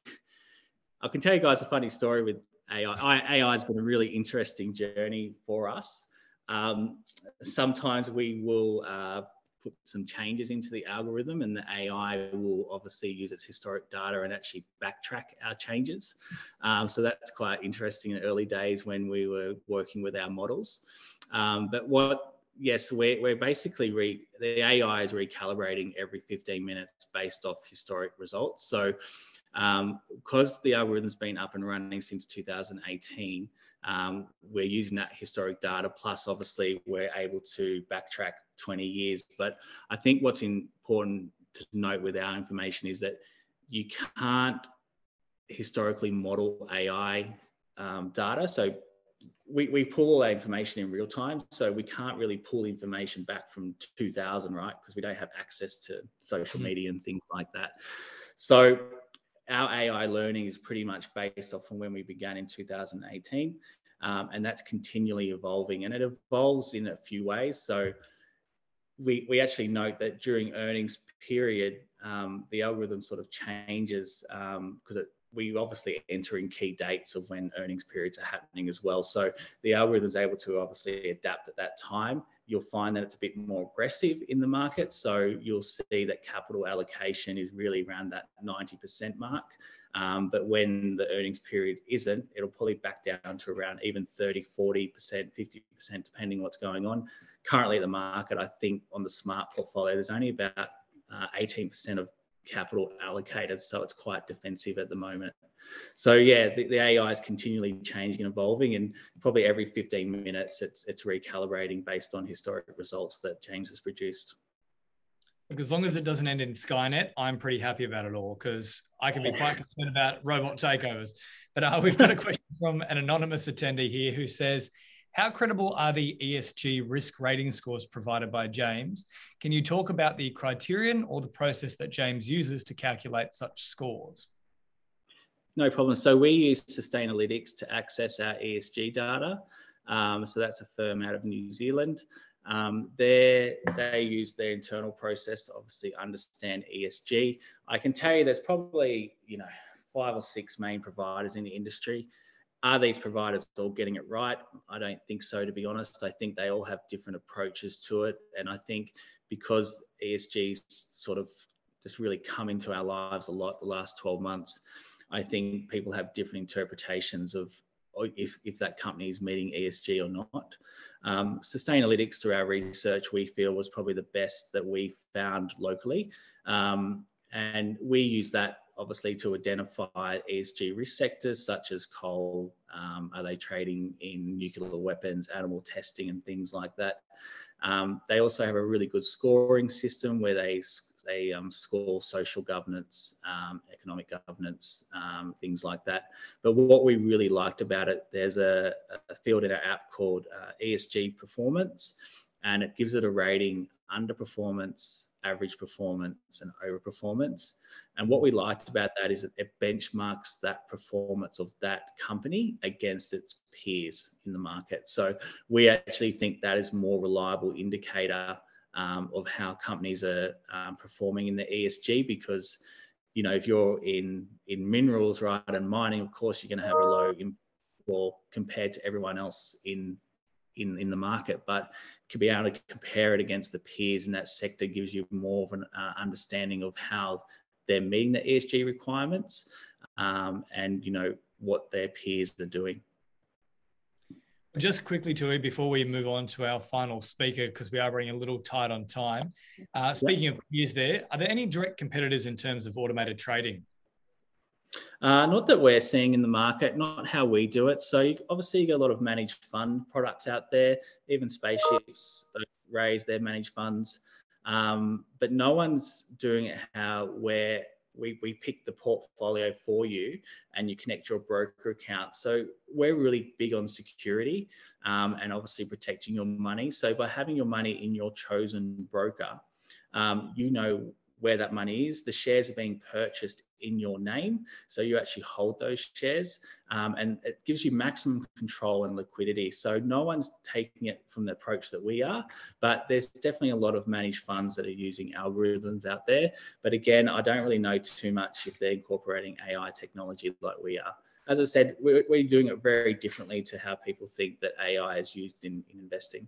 I can tell you guys a funny story with A I. A I has been a really interesting journey for us. Um, sometimes we will uh, put some changes into the algorithm and the A I will obviously use its historic data and actually backtrack our changes. Um, so that's quite interesting in the early days when we were working with our models. Um, but what, yes, we're, we're basically, re, the A I is recalibrating every fifteen minutes based off historic results. So Um, because the algorithm's been up and running since two thousand eighteen, um, we're using that historic data, plus obviously we're able to backtrack twenty years. But I think what's important to note with our information is that you can't historically model A I um, data. So we, we pull all that information in real time, so we can't really pull information back from two thousand, right? Because we don't have access to social media and things like that. So our A I learning is pretty much based off from when we began in two thousand eighteen, um, and that's continually evolving, and it evolves in a few ways. So we, we actually note that during earnings period, um, the algorithm sort of changes, because um, it we obviously enter in key dates of when earnings periods are happening as well. So the algorithm is able to obviously adapt at that time. You'll find that it's a bit more aggressive in the market. So you'll see that capital allocation is really around that ninety percent mark. Um, but when the earnings period isn't, it'll probably back down to around even thirty, forty percent, fifty percent, depending on what's going on. Currently at the market, I think on the smart portfolio, there's only about uh, eighteen percent of capital allocated, so it's quite defensive at the moment. So yeah, the, the A I is continually changing and evolving, and probably every fifteen minutes it's it's recalibrating based on historic results that James has produced. Look, as long as it doesn't end in Skynet, I'm pretty happy about it all, because I can be quite concerned about robot takeovers. But uh, we've got a question from an anonymous attendee here who says, how credible are the E S G risk rating scores provided by James? Can you talk about the criterion or the process that James uses to calculate such scores? No problem. So we use Sustainalytics to access our E S G data. Um, so that's a firm out of New Zealand. Um, they use their internal process to obviously understand E S G. I can tell you there's probably, you know, five or six main providers in the industry. Are these providers all getting it right? I don't think so, to be honest. I think they all have different approaches to it. And I think because E S G's sort of just really come into our lives a lot the last twelve months, I think people have different interpretations of if, if that company is meeting E S G or not. Um, Sustainalytics, through our research, we feel was probably the best that we found locally. Um, and we use that obviously to identify E S G risk sectors such as coal, um, are they trading in nuclear weapons, animal testing and things like that. Um, they also have a really good scoring system where they, they um, score social governance, um, economic governance, um, things like that. But what we really liked about it, there's a, a field in our app called uh, E S G performance, and it gives it a rating: underperformance, average performance and overperformance. And what we liked about that is that it benchmarks that performance of that company against its peers in the market. So we actually think that is a more reliable indicator um, of how companies are um, performing in the E S G, because, you know, if you're in, in minerals, right, and mining, of course, you're going to have a low impact or compared to everyone else in In, in the market, but to be able to compare it against the peers in that sector gives you more of an uh, understanding of how they're meeting the E S G requirements, um, and, you know, what their peers are doing. Just quickly, Tui, before we move on to our final speaker, because we are running a little tight on time. Uh, speaking yep. of peers there, are there any direct competitors in terms of automated trading? Uh, not that we're seeing in the market, not how we do it. So you, obviously you get a lot of managed fund products out there, even spaceships that raise their managed funds, um, but no one's doing it how where we, we pick the portfolio for you and you connect your broker account. So we're really big on security um, and obviously protecting your money. So by having your money in your chosen broker, um, you know where that money is. The shares are being purchased in your name, so you actually hold those shares, um, and it gives you maximum control and liquidity. So no one's taking it from the approach that we are, but there's definitely a lot of managed funds that are using algorithms out there. But again, I don't really know too much if they're incorporating A I technology like we are. As I said, we're, we're doing it very differently to how people think that A I is used in, in investing.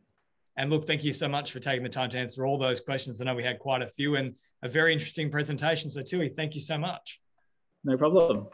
And look, thank you so much for taking the time to answer all those questions. I know we had quite a few and a very interesting presentation. So Tui, thank you so much. No problem.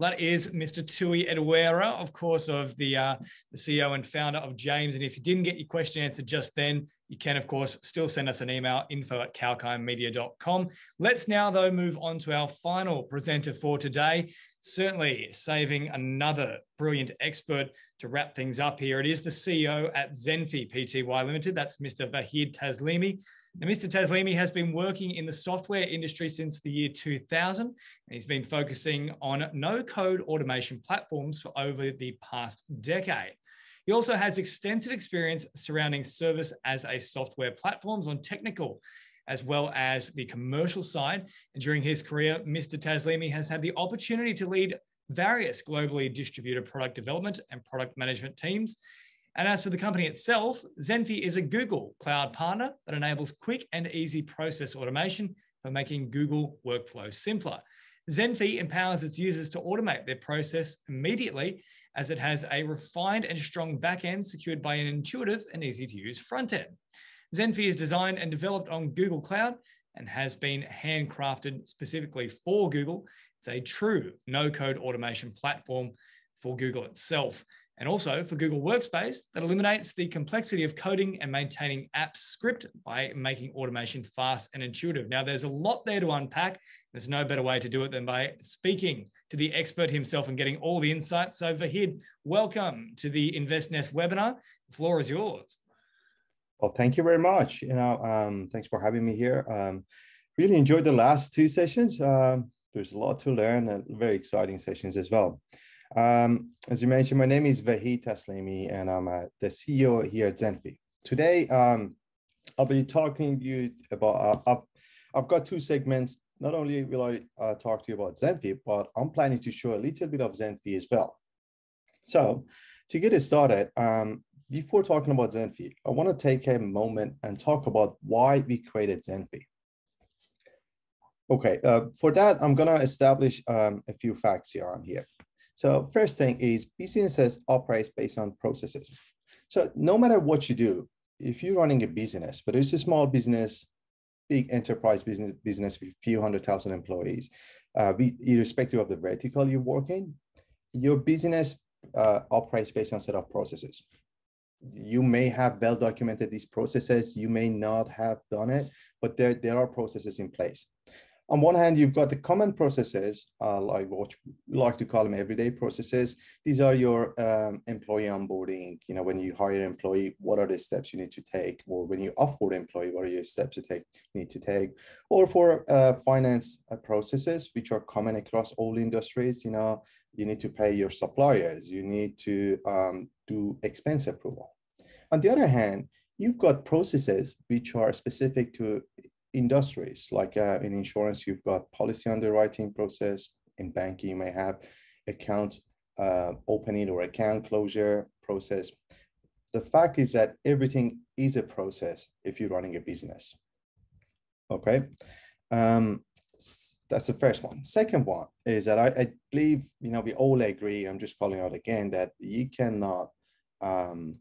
That is Mister Tui Eruera, of course, of the, uh, the C E O and founder of Jaaims. And if you didn't get your question answered just then, you can, of course, still send us an email, info at kalkine media dot com. Let's now, though, move on to our final presenter for today. Certainly saving another brilliant expert to wrap things up here. It is the C E O at Zenphi Pty Limited. That's Mister Vahid Taslimi. Now, Mister Taslimi has been working in the software industry since the year two thousand, and he's been focusing on no-code automation platforms for over the past decade. He also has extensive experience surrounding service as a software platforms on technical as well as the commercial side. And during his career, Mister Taslimi has had the opportunity to lead various globally distributed product development and product management teams. And as for the company itself, Zenphi is a Google Cloud partner that enables quick and easy process automation for making Google workflows simpler. Zenphi empowers its users to automate their process immediately, as it has a refined and strong backend secured by an intuitive and easy-to-use frontend. Zenphi is designed and developed on Google Cloud and has been handcrafted specifically for Google. It's a true no-code automation platform for Google itself, and also for Google Workspace that eliminates the complexity of coding and maintaining app script by making automation fast and intuitive. Now, there's a lot there to unpack. There's no better way to do it than by speaking to the expert himself and getting all the insights. So Vahid, welcome to the InvestNest webinar. The floor is yours. Well, thank you very much. You know, um, thanks for having me here. Um, really enjoyed the last two sessions. Uh, there's a lot to learn and very exciting sessions as well. Um, as you mentioned, my name is Vahid Taslimi, and I'm uh, the C E O here at Zenphi. Today, um, I'll be talking to you about, uh, I've, I've got two segments. Not only will I uh, talk to you about Zenphi, but I'm planning to show a little bit of Zenphi as well. So to get it started, um, before talking about Zenphi, I want to take a moment and talk about why we created Zenphi. Okay, uh, for that, I'm going to establish um, a few facts here on here. So first thing is businesses operate based on processes. So no matter what you do, if you're running a business, whether it's a small business, big enterprise business, business with a few hundred thousand employees, uh, we, irrespective of the vertical you work in, your business uh, operates based on set of processes. You may have well documented these processes, you may not have done it, but there, there are processes in place. On one hand, you've got the common processes, uh, like what you like to call them everyday processes. These are your um, employee onboarding. You know, when you hire an employee, what are the steps you need to take? Or when you offboard an employee, what are your steps you take, need to take? Or for uh, finance uh, processes, which are common across all industries, you know, you need to pay your suppliers, you need to um, do expense approval. On the other hand, you've got processes which are specific to industries, like uh, in insurance, you've got policy underwriting process. In banking, you may have account uh, opening or account closure process. The fact is that everything is a process if you're running a business. Okay, um, that's the first one. Second one is that I, I believe, you know, we all agree, I'm just calling out again, that you cannot um,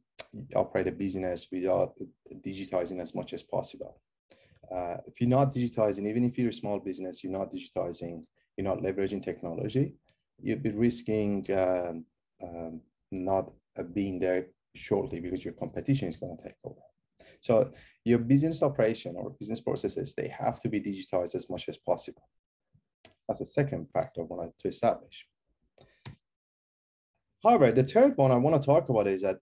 operate a business without digitizing as much as possible. Uh, if you're not digitizing, even if you're a small business, you're not digitizing, you're not leveraging technology, you'd be risking uh, um, not being there shortly because your competition is going to take over. So your business operation or business processes, they have to be digitized as much as possible. That's the second factor I wanted to establish. However, the third one I want to talk about is that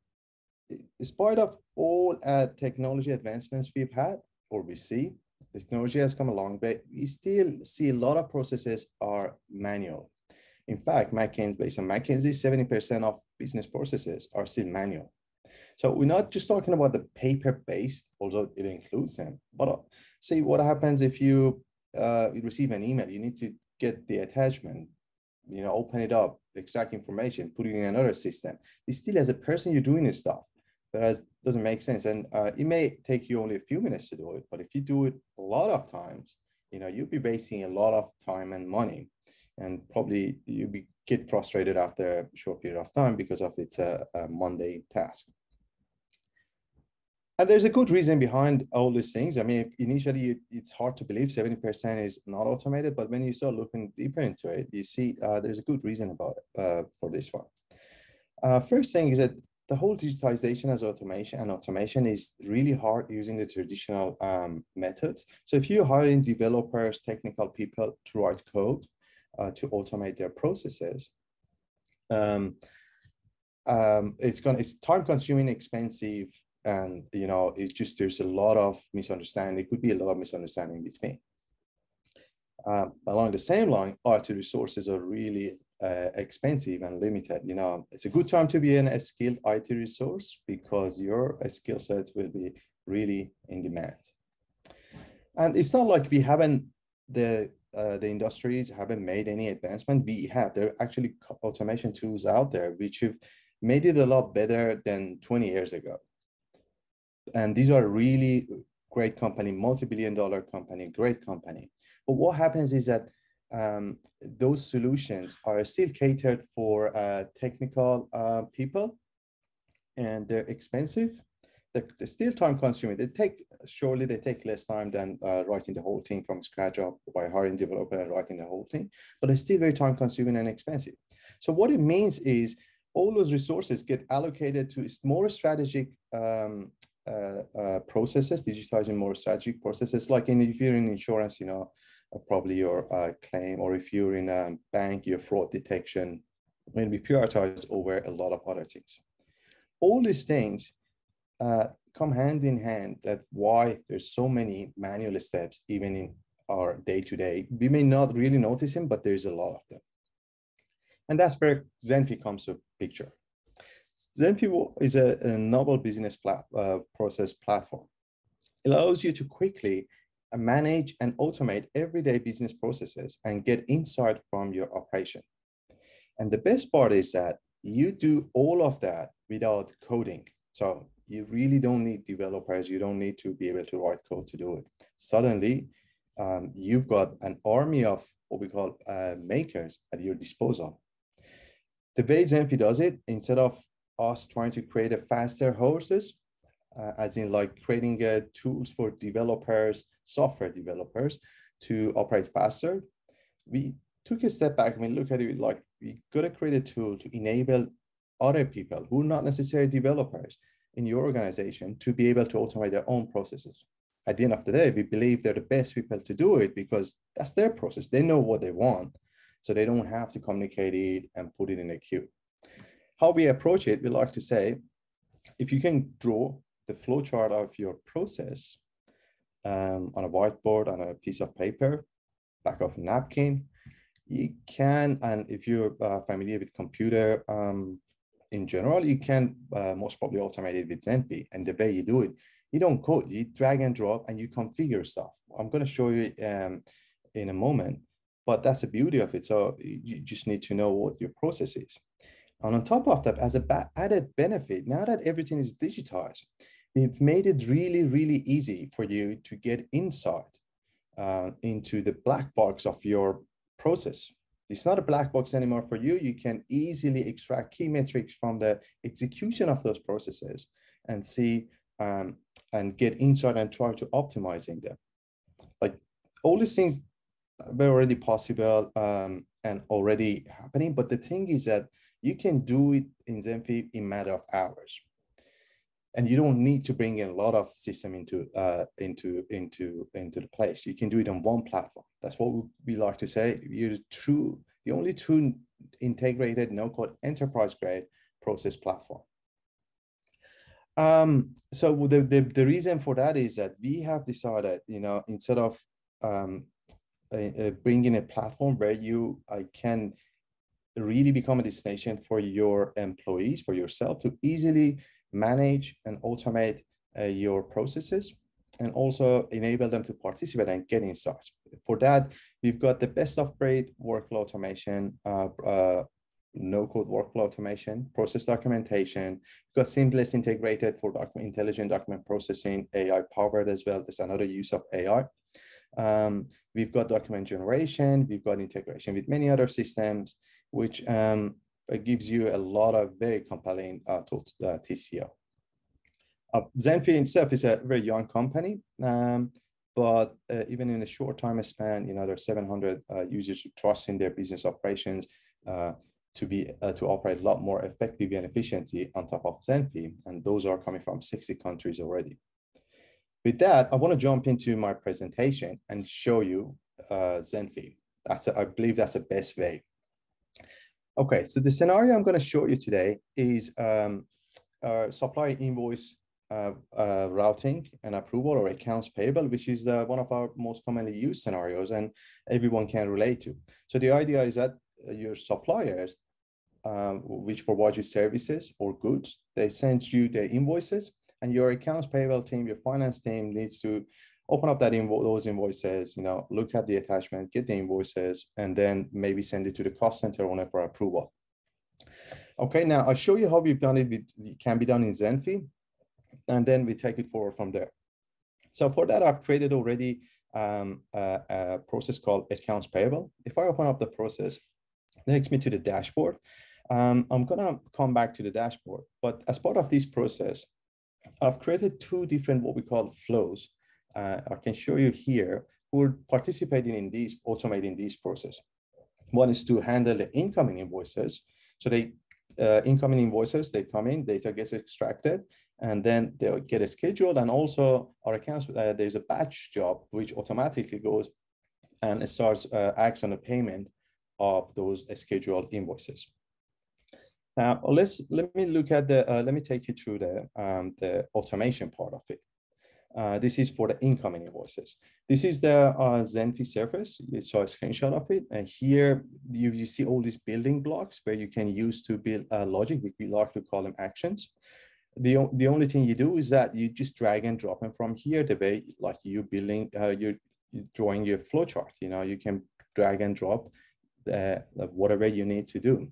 in spite of all uh, technology advancements we've had, or we see, technology has come along, but we still see a lot of processes are manual. In fact, McKinsey, based on McKinsey, seventy percent of business processes are still manual. So we're not just talking about the paper-based, although it includes them, but see what happens if you, uh, you receive an email, you need to get the attachment, you know, open it up, extract information, put it in another system. It's still, as a person, you're doing this stuff. Whereas it doesn't make sense. And uh, it may take you only a few minutes to do it, but if you do it a lot of times, you know, you'll be wasting a lot of time and money, and probably you'll be, get frustrated after a short period of time because of it's a, a mundane task. And there's a good reason behind all these things. I mean, initially it's hard to believe seventy percent is not automated, but when you start looking deeper into it, you see uh, there's a good reason about it, uh, for this one. Uh, first thing is that the whole digitization as automation and automation is really hard using the traditional um, methods. So if you're hiring developers, technical people to write code uh, to automate their processes, um, um, it's gonna it's time-consuming, expensive, and you know it's just there's a lot of misunderstanding. It could be a lot of misunderstanding between. Um, along the same line, R two resources are really uh, expensive and limited. You know, it's a good time to be in a skilled I T resource because your skill sets will be really in demand. And it's not like we haven't the uh, the industries haven't made any advancement. We have. There are actually automation tools out there which have made it a lot better than twenty years ago. And these are really great company, multi-billion dollar company, great company. But what happens is that um, those solutions are still catered for uh, technical uh, people, and they're expensive. They're, they're still time consuming. They take, surely they take less time than uh, writing the whole thing from scratch up by hiring developer and writing the whole thing, but they're still very time consuming and expensive. So what it means is all those resources get allocated to more strategic um, Uh, uh, processes, digitizing more strategic processes. Like in, if you're in insurance, you know, uh, probably your uh, claim, or if you're in a bank, your fraud detection will be prioritized over a lot of other things. All these things uh, come hand in hand. That's why there's so many manual steps, even in our day-to-day. We may not really notice them, but there's a lot of them. And that's where Zenphi comes to picture. Zenphi is a, a novel business plat, uh, process platform. It allows you to quickly manage and automate everyday business processes and get insight from your operation. And the best part is that you do all of that without coding. So you really don't need developers. You don't need to be able to write code to do it. Suddenly, um, you've got an army of what we call uh, makers at your disposal. The way Zenphi does it, instead of us trying to create a faster horses, uh, as in like creating uh, tools for developers, software developers to operate faster, we took a step back and we look at it like we gotta create a tool to enable other people who are not necessarily developers in your organization to be able to automate their own processes. At the end of the day, we believe they're the best people to do it because that's their process. They know what they want, so they don't have to communicate it and put it in a queue. How we approach it, we like to say, if you can draw the flowchart of your process um, on a whiteboard, on a piece of paper, back of a napkin, you can, and if you're uh, familiar with computer um, in general, you can uh, most probably automate it with Zenphi. And the way you do it, you don't code, you drag and drop and you configure stuff. I'm gonna show you um, in a moment, but that's the beauty of it. So you just need to know what your process is. And on top of that, as a added benefit, now that everything is digitized, we've made it really, really easy for you to get insight uh, into the black box of your process. It's not a black box anymore for you. You can easily extract key metrics from the execution of those processes and see um, and get insight and try to optimizing them. Like all these things were already possible um, and already happening, but the thing is that you can do it in Zenphi in a matter of hours, and you don't need to bring in a lot of system into uh, into into into the place. You can do it on one platform. That's what we like to say. You're true, the only true integrated no-code enterprise-grade process platform. Um, so the, the the reason for that is that we have decided, you know, instead of um, uh, bringing a platform where you uh, can really become a destination for your employees, for yourself to easily manage and automate uh, your processes and also enable them to participate and get insights. For that, we've got the best of breed workflow automation, uh, uh, no-code workflow automation, process documentation. We've got seamless integrated for document, intelligent document processing, A I powered as well. There's another use of A I. Um, we've got document generation, we've got integration with many other systems, which um, gives you a lot of very compelling uh, tools, uh, T C O. Uh, Zenphi itself is a very young company, um, but uh, even in a short time span, you know, there are seven hundred uh, users who trust in their business operations uh, to be uh, to operate a lot more effectively and efficiently on top of Zenphi, and those are coming from sixty countries already. With that, I want to jump into my presentation and show you uh, Zenphi. That's a, I believe that's the best way. Okay, so the scenario I'm going to show you today is um, our supply invoice uh, uh, routing and approval, or accounts payable, which is uh, one of our most commonly used scenarios and everyone can relate to. So the idea is that your suppliers, um, which provide you services or goods, they send you their invoices, and your accounts payable team, your finance team needs to open up that invo those invoices, you know, look at the attachment, get the invoices, and then maybe send it to the cost center owner for approval. Okay, now I'll show you how we've done it. With, it can be done in Zenphi, and then we take it forward from there. So for that, I've created already um, a, a process called accounts payable. If I open up the process, it takes me to the dashboard. Um, I'm gonna come back to the dashboard, but as part of this process, I've created two different what we call flows. Uh, I can show you here who are participating in these, automating these process. One is to handle the incoming invoices. So they uh, incoming invoices, they come in, data gets extracted, and then they'll get scheduled. And also our accounts, uh, there's a batch job, which automatically goes and it starts, uh, acts on the payment of those scheduled invoices. Now let's, let me look at the, uh, let me take you through the, um, the automation part of it. Uh, this is for the incoming invoices. This is the uh, Zenphi surface. You saw a screenshot of it. And here you, you see all these building blocks where you can use to build uh, logic. We like to call them actions. The, the only thing you do is that you just drag and drop them from here the way like you building, uh, you're, you're drawing your flowchart. You know, you can drag and drop uh, whatever you need to do.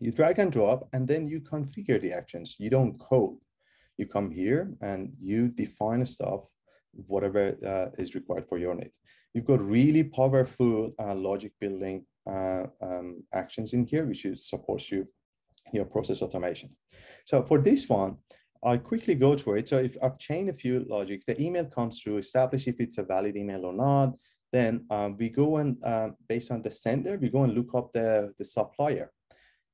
You drag and drop, and then you configure the actions. You don't code. You come here and you define stuff, whatever uh, is required for your needs. You've got really powerful uh, logic building uh, um, actions in here, which supports you, your process automation. So for this one, I'll quickly go through it. So if I've changed a few logics, the email comes through, establish if it's a valid email or not. Then um, we go and uh, based on the sender, we go and look up the, the supplier.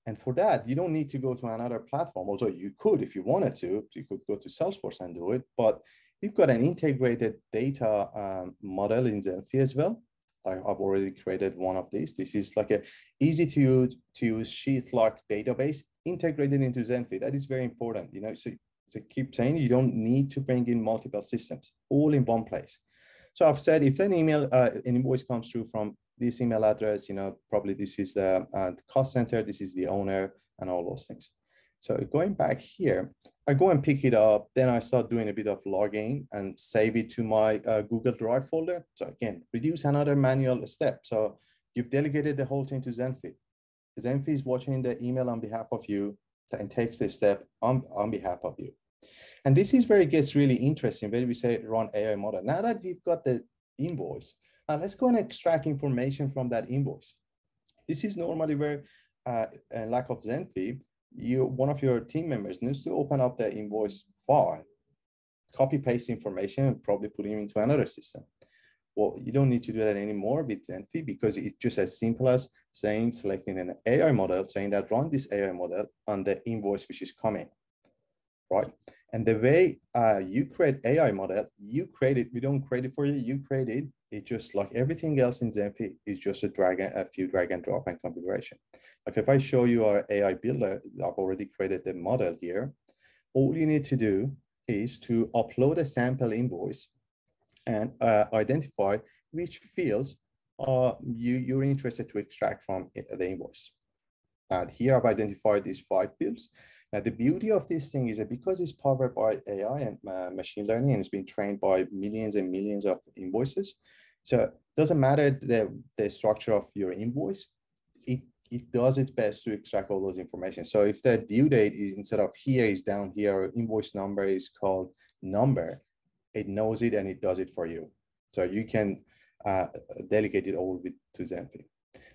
And for that, you don't need to go to another platform. Although you could, if you wanted to, you could go to Salesforce and do it, but you've got an integrated data um, model in Zenphi as well. I, I've already created one of these. This is like a easy to use, to use sheet-like database integrated into Zenphi. That is very important. You know, so, so keep saying you don't need to bring in multiple systems, all in one place. So I've said, if an email, uh, an invoice comes through from this email address, you know, probably this is the, uh, the cost center, this is the owner, and all those things. So going back here, I go and pick it up, then I start doing a bit of logging and save it to my uh, Google Drive folder. So again, reduce another manual step. So you've delegated the whole thing to Zenphi. Zenphi is watching the email on behalf of you and takes this step on, on behalf of you. And this is where it gets really interesting, where we say run A I model. Now that we've got the invoice, Uh, let's go and extract information from that invoice. This is normally where, uh, in lack of Zenphi, you, one of your team members needs to open up the invoice file, copy paste information, and probably put it into another system. Well, you don't need to do that anymore with Zenphi, because it's just as simple as saying, selecting an A I model, saying that run this A I model on the invoice which is coming, right? And the way uh, you create A I model, you create it. We don't create it for you. You create it. It's just like everything else in Zenphi is just a drag and, a few drag and drop and configuration. Like if I show you our A I builder, I've already created the model here. All you need to do is to upload a sample invoice and uh, identify which fields uh, you, you're interested to extract from the invoice. And here I've identified these five fields. Now, the beauty of this thing is that because it's powered by A I and uh, machine learning, and it's been trained by millions and millions of invoices, so it doesn't matter the, the structure of your invoice, it, it does its best to extract all those information. So if the due date is instead of here is down here, or invoice number is called number, it knows it and it does it for you. So you can uh, delegate it all with, to Zenphi.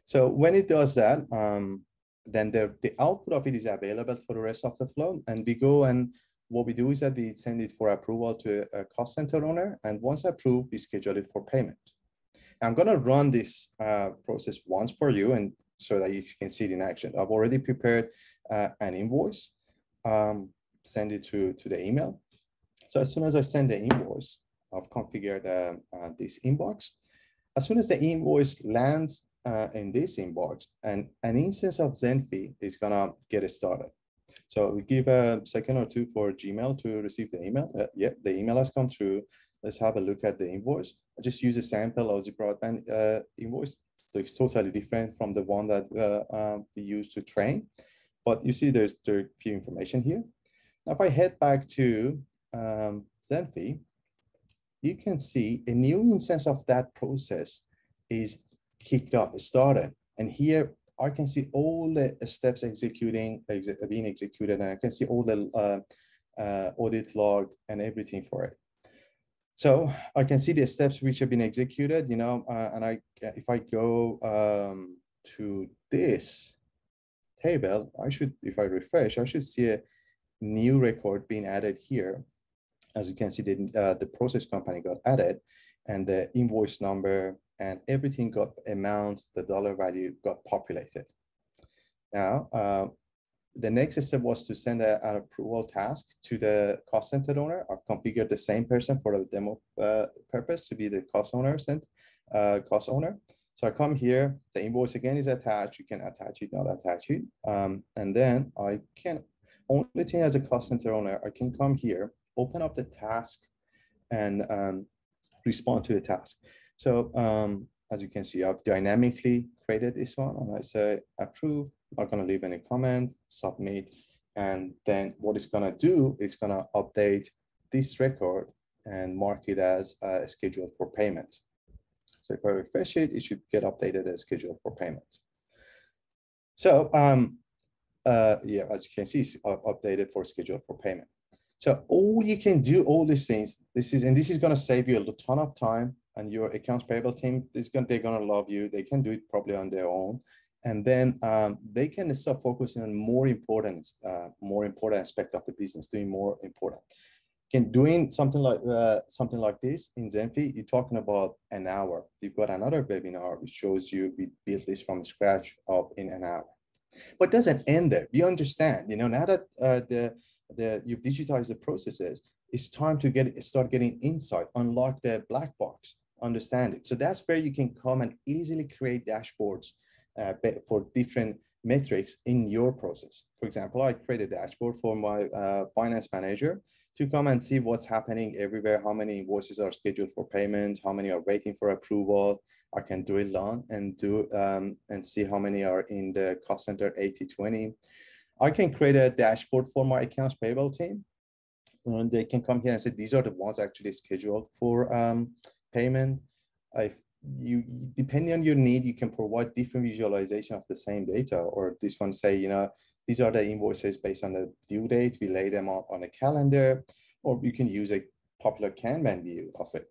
So when it does that, um, then the, the output of it is available for the rest of the flow. And we go and what we do is that we send it for approval to a cost center owner, and once approved, we schedule it for payment. I'm going to run this uh, process once for you, and so that you can see it in action. I've already prepared uh, an invoice, um, send it to, to the email. So as soon as I send the invoice, I've configured uh, uh, this inbox. As soon as the invoice lands uh, in this inbox, and an instance of Zenphi is going to get it started. So we give a second or two for Gmail to receive the email. Uh, yeah, the email has come through. Let's have a look at the invoice. I just use a sample Aussie broadband uh, invoice. So it's totally different from the one that uh, uh, we used to train. But you see there's a few information here. Now, if I head back to um, Zenphi, you can see a new instance of that process is kicked off, started. And here I can see all the steps executing, ex being executed, and I can see all the uh, uh, audit log and everything for it. So I can see the steps which have been executed, you know, uh, and I, if I go um, to this table, I should, if I refresh, I should see a new record being added here. As you can see, the, uh, the process company got added, and the invoice number and everything got amounts, the dollar value got populated. Now, uh, the next step was to send a, an approval task to the cost center owner. I've configured the same person for a demo uh, purpose to be the cost owner, sent, uh, cost owner. So I come here, the invoice again is attached. You can attach it, not attach it. Um, and then I can, only thing as a cost center owner, I can come here, open up the task, and um, respond to the task. So um, as you can see, I've dynamically created this one, and I say approve. Not going to leave any comment, submit, and then what it's going to do is going to update this record and mark it as uh, scheduled for payment. So if I refresh it, it should get updated as scheduled for payment. So um, uh, yeah, as you can see, it's updated for scheduled for payment. So all you can do, all these things, this is, and this is going to save you a ton of time, and your accounts payable team is going, they're going to love you. They can do it probably on their own. And then um, they can start focusing on more important, uh, more important aspect of the business, doing more important. Can doing something like uh, something like this in Zenphi, you're talking about an hour. You've got another webinar which shows you we build this from scratch up in an hour, but it doesn't end there. We understand, you know, now that uh, the the you've digitized the processes, it's time to get start getting insight, unlock the black box, understand it. So that's where you can come and easily create dashboards Uh, for different metrics in your process. For example, I create a dashboard for my uh, finance manager to come and see what's happening everywhere, how many invoices are scheduled for payment, how many are waiting for approval. I can drill down and do um, and see how many are in the cost center eighty twenty. I can create a dashboard for my accounts payable team, and they can come here and say these are the ones actually scheduled for um, payment. I've You, depending on your need, you can provide different visualization of the same data, or this one say, you know, these are the invoices based on the due date, we lay them out on a calendar, or you can use a popular Kanban view of it.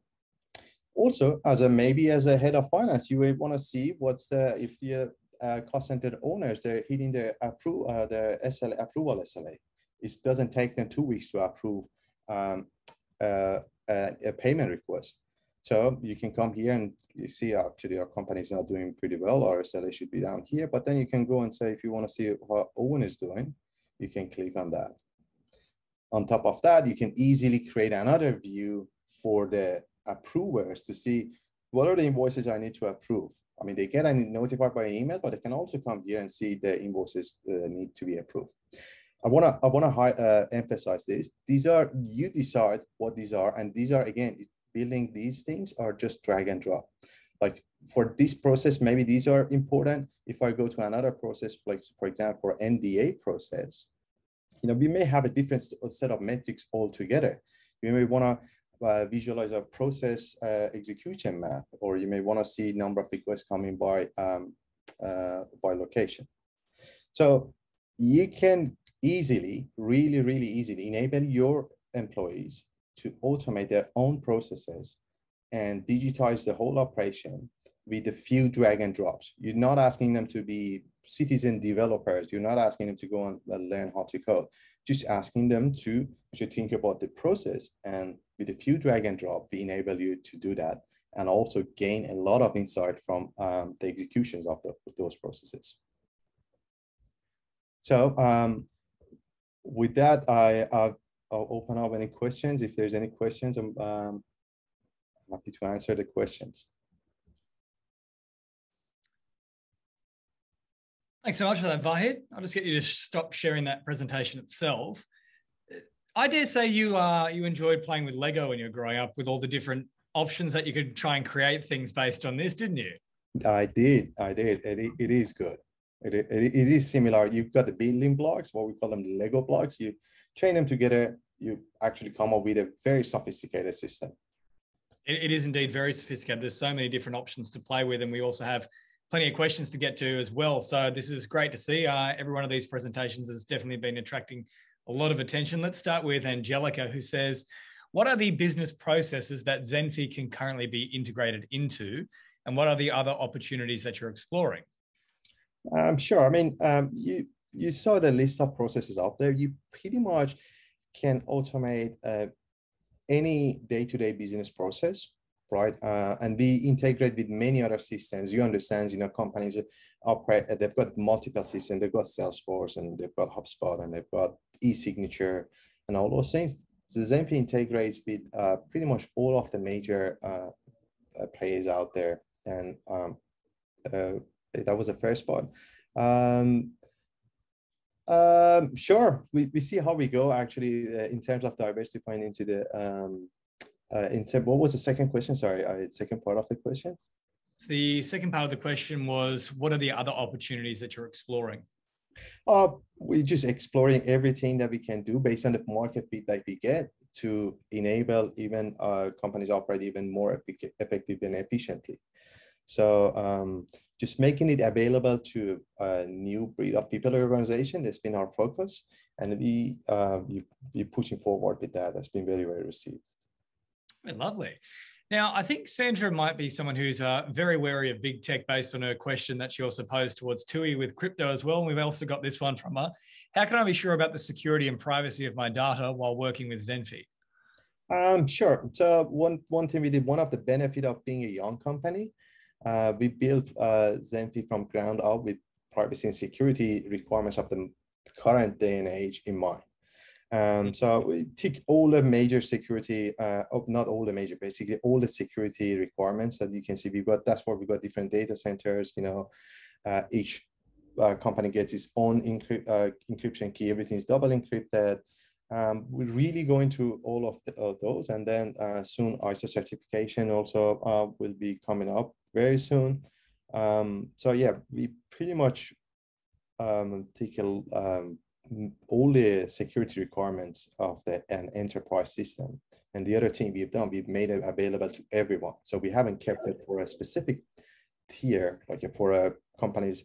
Also, as a maybe as a head of finance, you would want to see what's the, if the uh, cost center owners, they're hitting their approve, uh, their S L A, approval S L A. It doesn't take them two weeks to approve um, uh, a, a payment request. So you can come here and you see actually our company is not doing pretty well, our S L A should be down here, but then you can go and say, if you want to see how Owen is doing, you can click on that. On top of that, you can easily create another view for the approvers to see what are the invoices I need to approve. I mean, they get notified by email, but they can also come here and see the invoices that need to be approved. I want to I want to uh, emphasize this. These are, you decide what these are, and these are, again, it, building these things are just drag and drop. Like for this process, maybe these are important. If I go to another process, like for example, N D A process, you know, we may have a different set of metrics altogether. You may want to uh, visualize our process uh, execution map, or you may want to see number of requests coming by um, uh, by location. So you can easily, really, really easily enable your employees to automate their own processes and digitize the whole operation with a few drag and drops. You're not asking them to be citizen developers. You're not asking them to go and learn how to code. Just asking them to actually think about the process, and with a few drag and drop, we enable you to do that and also gain a lot of insight from um, the executions of the, those processes. So um, with that, I, I'll, I'll open up any questions. If there's any questions, I'm um, happy to answer the questions. Thanks so much for that, Vahid. I'll just get you to stop sharing that presentation itself. I dare say you uh, you enjoyed playing with Lego when you were growing up, with all the different options that you could try and create things based on this, didn't you? I did, I did. It, it is good. It, it, it is similar. You've got the building blocks, what we call them, the Lego blocks. You chain them together, you actually come up with a very sophisticated system. It, it is indeed very sophisticated. There's so many different options to play with, and we also have plenty of questions to get to as well. So this is great to see. Uh, every one of these presentations has definitely been attracting a lot of attention. Let's start with Angelica, who says, what are the business processes that Zenphi can currently be integrated into? And what are the other opportunities that you're exploring? Um, sure. I mean, um, you, you saw the list of processes out there. You pretty much can automate uh, any day-to-day business process, right? Uh, and we integrate with many other systems. You understand, you know, companies operate, they've got multiple systems. They've got Salesforce, and they've got HubSpot, and they've got e-signature and all those things. So Zenphi integrates with uh, pretty much all of the major uh, players out there. And um, uh, that was the first part. Um, um, sure, we, we see how we go actually uh, in terms of diversifying into the, um, Uh, in term, what was the second question? Sorry, uh, second part of the question? The second part of the question was, what are the other opportunities that you're exploring? Uh, we're just exploring everything that we can do based on the market feedback we get to enable even uh, companies operate even more effectively and efficiently. So um, just making it available to a new breed of people or organization, that's been our focus. And we, uh, we, we're pushing forward with that. That's been very well received. Lovely. Now, I think Sandra might be someone who's uh, very wary of big tech based on her question that she also posed towards Tui with crypto as well. And we've also got this one from her. How can I be sure about the security and privacy of my data while working with Zenphi? Um, sure. So one, one thing we did, one of the benefits of being a young company, uh, we built uh, Zenphi from ground up with privacy and security requirements of the current day and age in mind. Um, so we tick all the major security, uh, not all the major, basically all the security requirements that you can see. We've got, that's where we've got different data centers, you know, uh, each uh, company gets its own encrypt, uh, encryption key, everything's double encrypted. Um, we really go into all of, the, of those, and then uh, soon I S O certification also uh, will be coming up very soon. Um, so yeah, we pretty much um, take a, um, all the security requirements of the, an enterprise system. And the other thing we've done, we've made it available to everyone. So we haven't kept it for a specific tier, like for uh, companies,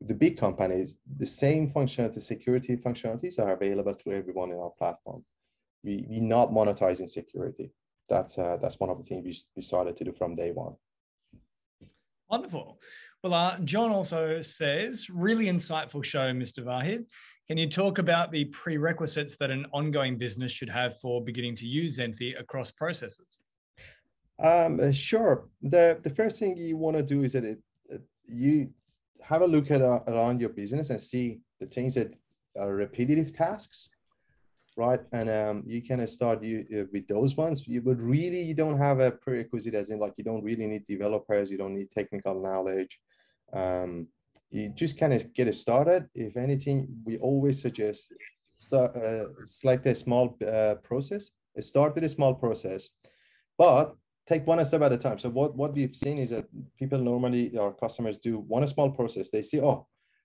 the big companies, the same functionality, security functionalities are available to everyone in our platform. We, we're not monetizing security. That's, uh, that's one of the things we decided to do from day one. Wonderful. Well, uh, John also says, really insightful show, Mister Vahid. Can you talk about the prerequisites that an ongoing business should have for beginning to use Zenphi across processes? Um, sure. The, the first thing you want to do is that it, it, you have a look at uh, around your business and see the things that are repetitive tasks, right? And um, you can start you, uh, with those ones. You would really, you don't have a prerequisite as in like, you don't really need developers. You don't need technical knowledge. Um, You just kind of get it started. If anything, we always suggest start, uh, select a small uh, process. Start with a small process, but take one step at a time. So what, what we've seen is that people normally, our customers do one small process. They see, oh,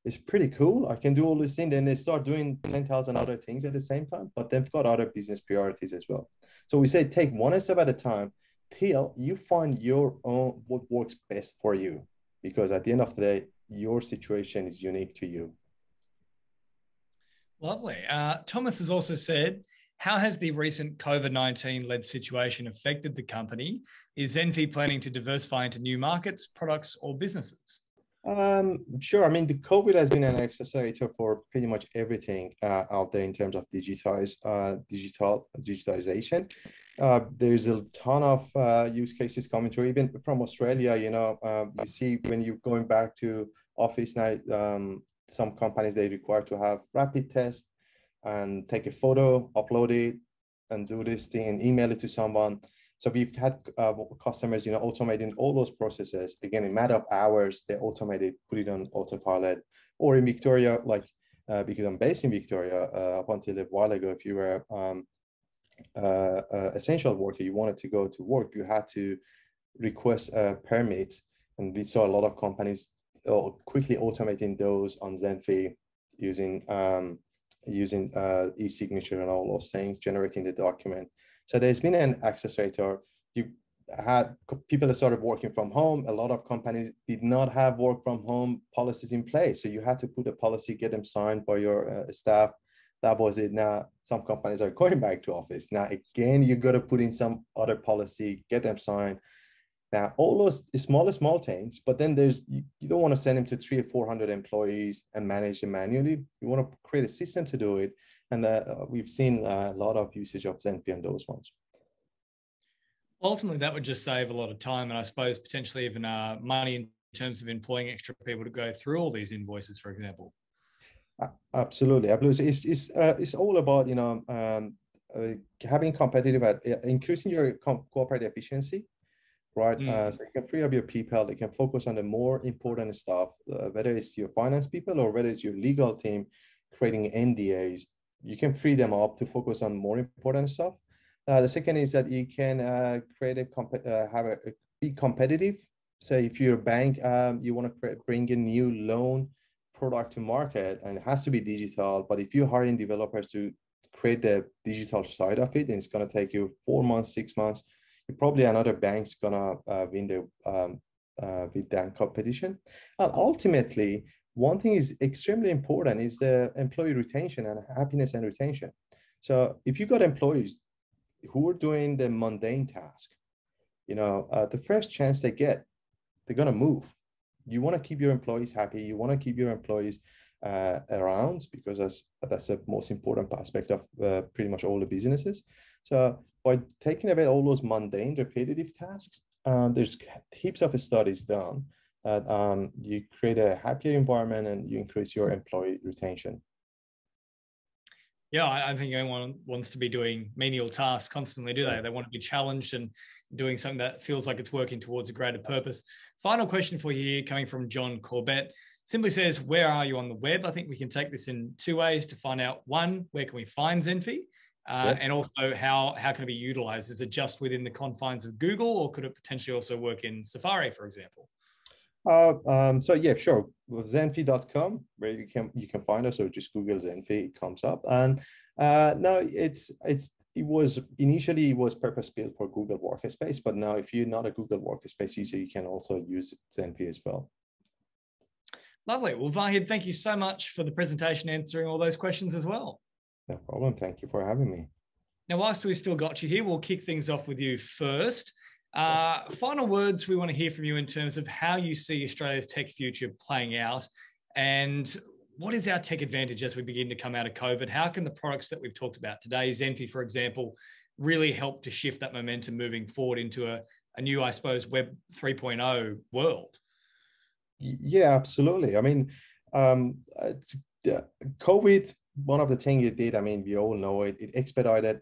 it's pretty cool. I can do all this thing. Then they start doing ten thousand other things at the same time, but they've got other business priorities as well. So we say take one step at a time till you find your own, what works best for you. Because at the end of the day, your situation is unique to you. Lovely. Uh, Thomas has also said, How has the recent COVID nineteen-led situation affected the company? Is Zenphi planning to diversify into new markets, products, or businesses? Um, sure. I mean, the COVID has been an accelerator for pretty much everything uh, out there in terms of digitized, uh, digital digitization. Uh, there's a ton of uh, use cases coming through, even from Australia. You know, uh, you see when you're going back to office now, um, some companies, they require to have rapid test and take a photo, upload it, and do this thing and email it to someone. So we've had uh, customers, you know, automating all those processes. Again, in a matter of hours, they automated, put it on autopilot. Or in Victoria, like uh, because I'm based in Victoria, uh, up until a while ago, if you were um, uh, uh, essential worker, you wanted to go to work, you had to request a permit. And we saw a lot of companies quickly automating those on Zenphi using um, using uh, e-signature and all those things, generating the document. So there's been an accelerator. You had people that started working from home. A lot of companies did not have work from home policies in place. So you had to put a policy, get them signed by your uh, staff. That was it. Now some companies are going back to office. Now, again, you got to put in some other policy, get them signed. Now, all those small, small things, but then there's, you, you don't want to send them to three or four hundred employees and manage them manually. You want to create a system to do it. And uh, we've seen a lot of usage of Zenphi on those ones. Ultimately, that would just save a lot of time and I suppose potentially even uh, money in terms of employing extra people to go through all these invoices, for example. Uh, absolutely. absolutely. It's, it's, uh, it's all about, you know, um, uh, having competitive, uh, increasing your corporate efficiency. Right, mm. uh, so you can free up your people. They can focus on the more important stuff, uh, whether it's your finance people or whether it's your legal team creating N D As. You can free them up to focus on more important stuff. Uh, the second is that you can uh, create a comp uh, have a, a be competitive. So if you're a bank, um, you want to bring a new loan product to market, and it has to be digital. But if you're hiring developers to create the digital side of it, then it's going to take you four months, six months. Probably another bank's gonna uh, win the um, uh, with that competition. And ultimately, one thing is extremely important is the employee retention and happiness and retention. So if you got employees who are doing the mundane task, you know, uh, the first chance they get, they're gonna move. You want to keep your employees happy. You want to keep your employees uh, around because that's that's the most important aspect of uh, pretty much all the businesses. So by taking away all those mundane, repetitive tasks, um, there's heaps of studies done that um, you create a happier environment and you increase your employee retention. Yeah, I, I think anyone wants to be doing menial tasks constantly, do they? They want to be challenged and doing something that feels like it's working towards a greater purpose. Final question for you here coming from John Corbett. Simply says, where are you on the web? I think we can take this in two ways to find out, one, where can we find Zenphi? Uh, yeah. And also, how, how can it be utilized? Is it just within the confines of Google, or could it potentially also work in Safari, for example? Uh, um, so, yeah, sure. Zenphi dot com, where you can you can find us, or just Google Zenphi, it comes up. And uh, no, it's it's it was initially it was purpose built for Google Workspace, but now if you're not a Google Workspace user, you can also use Zenphi as well. Lovely. Well, Vahid, thank you so much for the presentation, answering all those questions as well. No problem. Thank you for having me. Now, whilst we've still got you here, we'll kick things off with you first. Uh, final words we want to hear from you in terms of how you see Australia's tech future playing out and what is our tech advantage as we begin to come out of COVID? How can the products that we've talked about today, Zenphi, for example, really help to shift that momentum moving forward into a, a new, I suppose, Web three point oh world? Yeah, absolutely. I mean, um, it's, uh, COVID... One of the things it did, I mean, we all know it, it expedited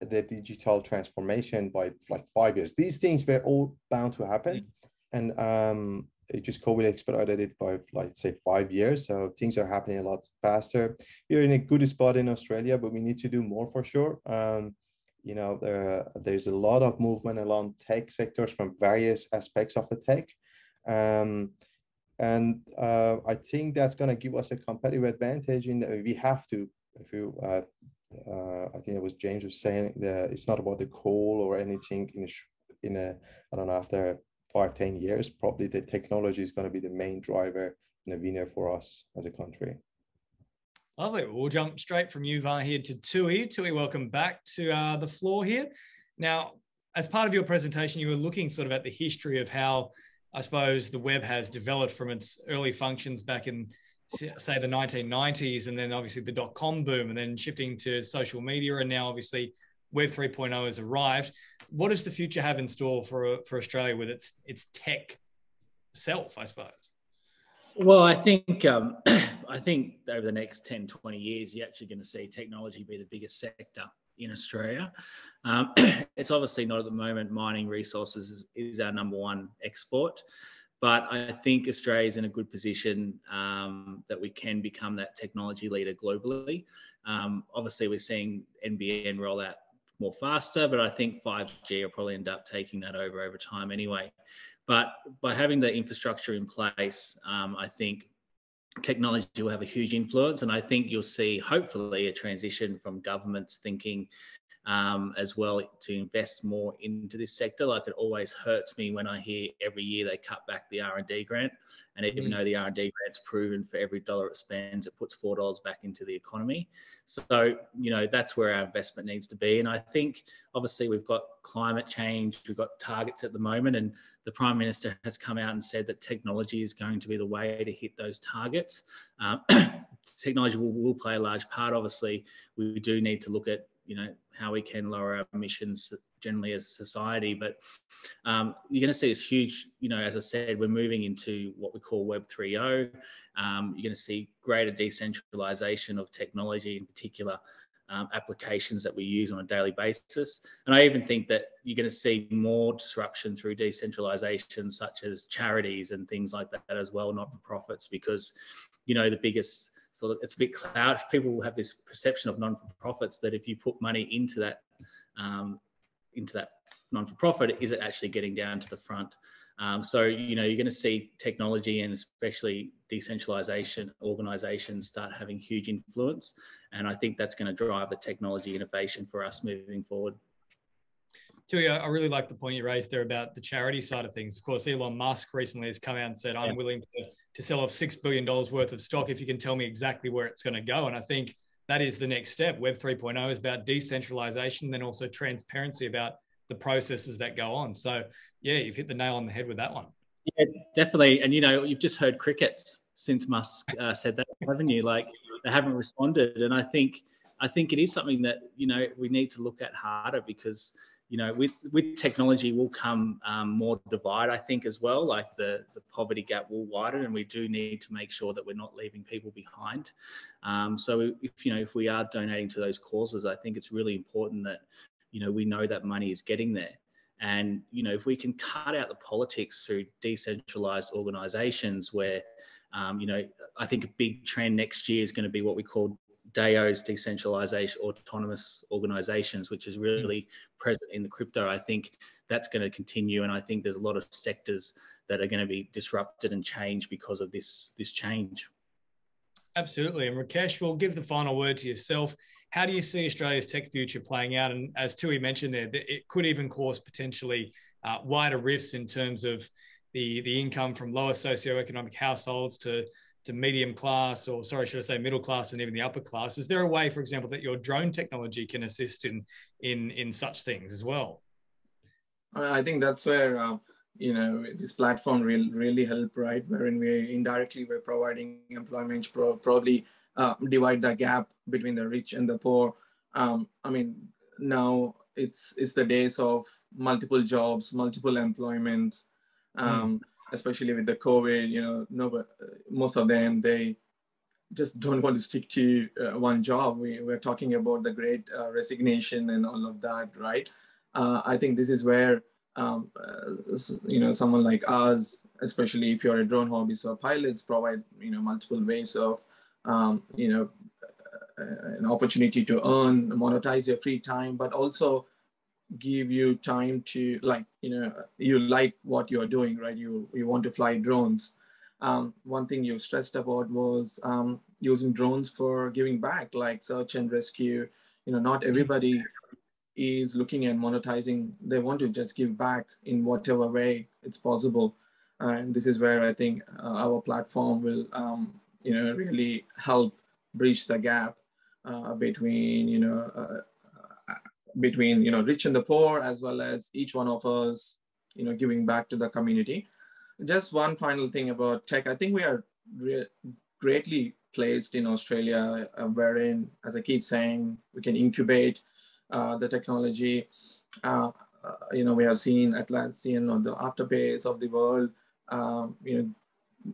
the digital transformation by like five years. These things were all bound to happen. And um, it just COVID expedited it by, like, say, five years. So things are happening a lot faster. We're in a good spot in Australia, but we need to do more for sure. Um, you know, there, there's a lot of movement along tech sectors from various aspects of the tech. Um, And uh, I think that's going to give us a competitive advantage in that we have to, if you, uh, uh, I think it was James was saying that it's not about the coal or anything in a, in a, I don't know, after five, ten years, probably the technology is going to be the main driver and a winner for us as a country. Lovely. We'll jump straight from you, Vahid, to Tui. Tui, welcome back to uh, the floor here. Now, as part of your presentation, you were looking sort of at the history of how, I suppose, the web has developed from its early functions back in, say, the nineteen nineties, and then obviously the dot-com boom, and then shifting to social media, and now obviously Web three point oh has arrived. What does the future have in store for, for Australia with its, its tech self, I suppose? Well, I think um, I think over the next ten, twenty years, you're actually going to see technology be the biggest sector in Australia. Um, it's obviously not at the moment. Mining resources is, is our number one export, but I think Australia is in a good position um, that we can become that technology leader globally. Um, obviously, we're seeing N B N roll out more faster, but I think five G will probably end up taking that over over time anyway. But by having the infrastructure in place, um, I think technology will have a huge influence. And I think you'll see, hopefully, a transition from governments thinking um, as well to invest more into this sector. Like, it always hurts me when I hear every year they cut back the R and D grant. And even though the R and D grant's proven for every dollar it spends, it puts four dollars back into the economy. So, you know, that's where our investment needs to be. And I think, obviously, we've got climate change, we've got targets at the moment, and the Prime Minister has come out and said that technology is going to be the way to hit those targets. Um, technology will, will play a large part. Obviously, we do need to look at, you know, how we can lower our emissions generally as a society, but um, you're going to see this huge, you know, as I said, we're moving into what we call Web three point oh. Um, you're going to see greater decentralization of technology, in particular um, applications that we use on a daily basis. And I even think that you're going to see more disruption through decentralization, such as charities and things like that as well, not-for-profits, because, you know, the biggest sort of, it's a bit cloud. People will have this perception of non-for-profits that if you put money into that, um, into that non-for-profit, is it actually getting down to the front? Um, so, you know, you're going to see technology and especially decentralization organizations start having huge influence. And I think that's going to drive the technology innovation for us moving forward. Tui, I really like the point you raised there about the charity side of things. Of course, Elon Musk recently has come out and said, I'm yeah. willing to, to sell off six billion dollars worth of stock if you can tell me exactly where it's going to go. And I think that is the next step. Web three point oh is about decentralization, then also transparency about the processes that go on. So, yeah, you've hit the nail on the head with that one. Yeah, definitely. And, you know, you've just heard crickets since Musk uh, said that, haven't you? Like, they haven't responded. And I think, I think it is something that, you know, we need to look at harder because, you know, with, with technology will come um, more divide, I think, as well. Like the, the poverty gap will widen, and we do need to make sure that we're not leaving people behind. Um, so, if, you know, if we are donating to those causes, I think it's really important that, you know, we know that money is getting there. And, you know, if we can cut out the politics through decentralized organizations where, um, you know, I think a big trend next year is going to be what we call D A Os, decentralization autonomous organizations, which is really present in the crypto. I think that's going to continue, and I think there's a lot of sectors that are going to be disrupted and changed because of this this change. Absolutely. And Rakesh, we'll give the final word to yourself. How do you see Australia's tech future playing out? And as Tui mentioned there, it could even cause potentially uh, wider rifts in terms of the the income from lower socioeconomic households to to medium class, or sorry, should I say middle class, and even the upper class. Is there a way, for example, that your drone technology can assist in in, in such things as well? I think that's where, uh, you know, this platform really, really helped, right? Wherein we indirectly we're providing employment, pro probably uh, divide the gap between the rich and the poor. Um, I mean, now it's, it's the days of multiple jobs, multiple employments, um, mm. especially with the COVID, you know, no, but most of them, they just don't want to stick to uh, one job. We, we're talking about the great uh, resignation and all of that, right? Uh, I think this is where, um, uh, you know, someone like us, especially if you're a drone hobbyist or pilots, provide, you know, multiple ways of, um, you know, uh, an opportunity to earn, monetize your free time, but also give you time to, like, you know, you like what you're doing, right? You you want to fly drones. Um, one thing you stressed about was um, using drones for giving back, like search and rescue. You know, not everybody is looking at monetizing. They want to just give back in whatever way it's possible. And this is where I think uh, our platform will, um, you know, really help bridge the gap uh, between, you know, uh, between, you know, rich and the poor, as well as each one of us, you know, giving back to the community. Just one final thing about tech. I think we are greatly placed in Australia, uh, wherein, as I keep saying, we can incubate uh, the technology. Uh, uh, you know, we have seen Atlassian or the Afterpays of the world, um, you know,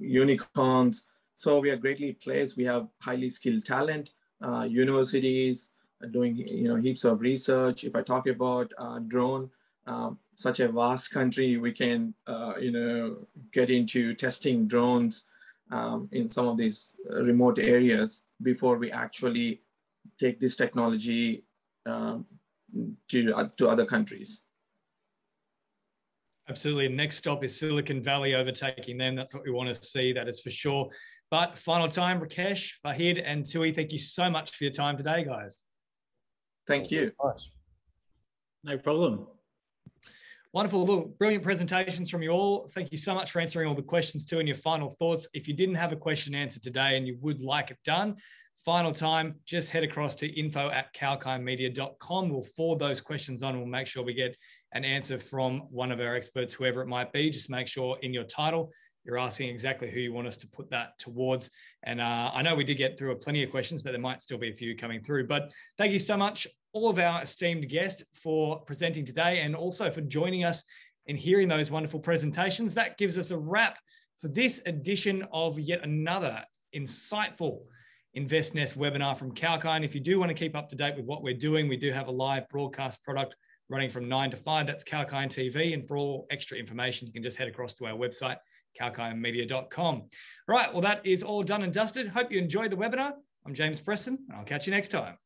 unicorns. So we are greatly placed. We have highly skilled talent. Uh, universities are doing, you know, heaps of research. If I talk about uh, drone, um, such a vast country, we can, uh, you know, get into testing drones um, in some of these remote areas before we actually take this technology um, to, uh, to other countries. Absolutely. Next stop is Silicon Valley overtaking them. That's what we want to see, that is for sure. But final time, Rakesh, Vahid and Tui, thank you so much for your time today, guys. Thank you. No problem. Wonderful, look, brilliant presentations from you all. Thank you so much for answering all the questions too and your final thoughts. If you didn't have a question answered today and you would like it done, final time, just head across to info at kalkinemedia dot com. We'll forward those questions on and we'll make sure we get an answer from one of our experts, whoever it might be. Just make sure in your title, you're asking exactly who you want us to put that towards. And uh, I know we did get through a plenty of questions, but there might still be a few coming through. But thank you so much, all of our esteemed guests, for presenting today and also for joining us and hearing those wonderful presentations. That gives us a wrap for this edition of yet another insightful InvestNest webinar from Kalkine. If you do want to keep up to date with what we're doing, we do have a live broadcast product running from nine to five. That's Kalkine T V. And for all extra information, you can just head across to our website, kalkine media dot com. Right, well, that is all done and dusted. Hope you enjoyed the webinar. I'm James Preston, and I'll catch you next time.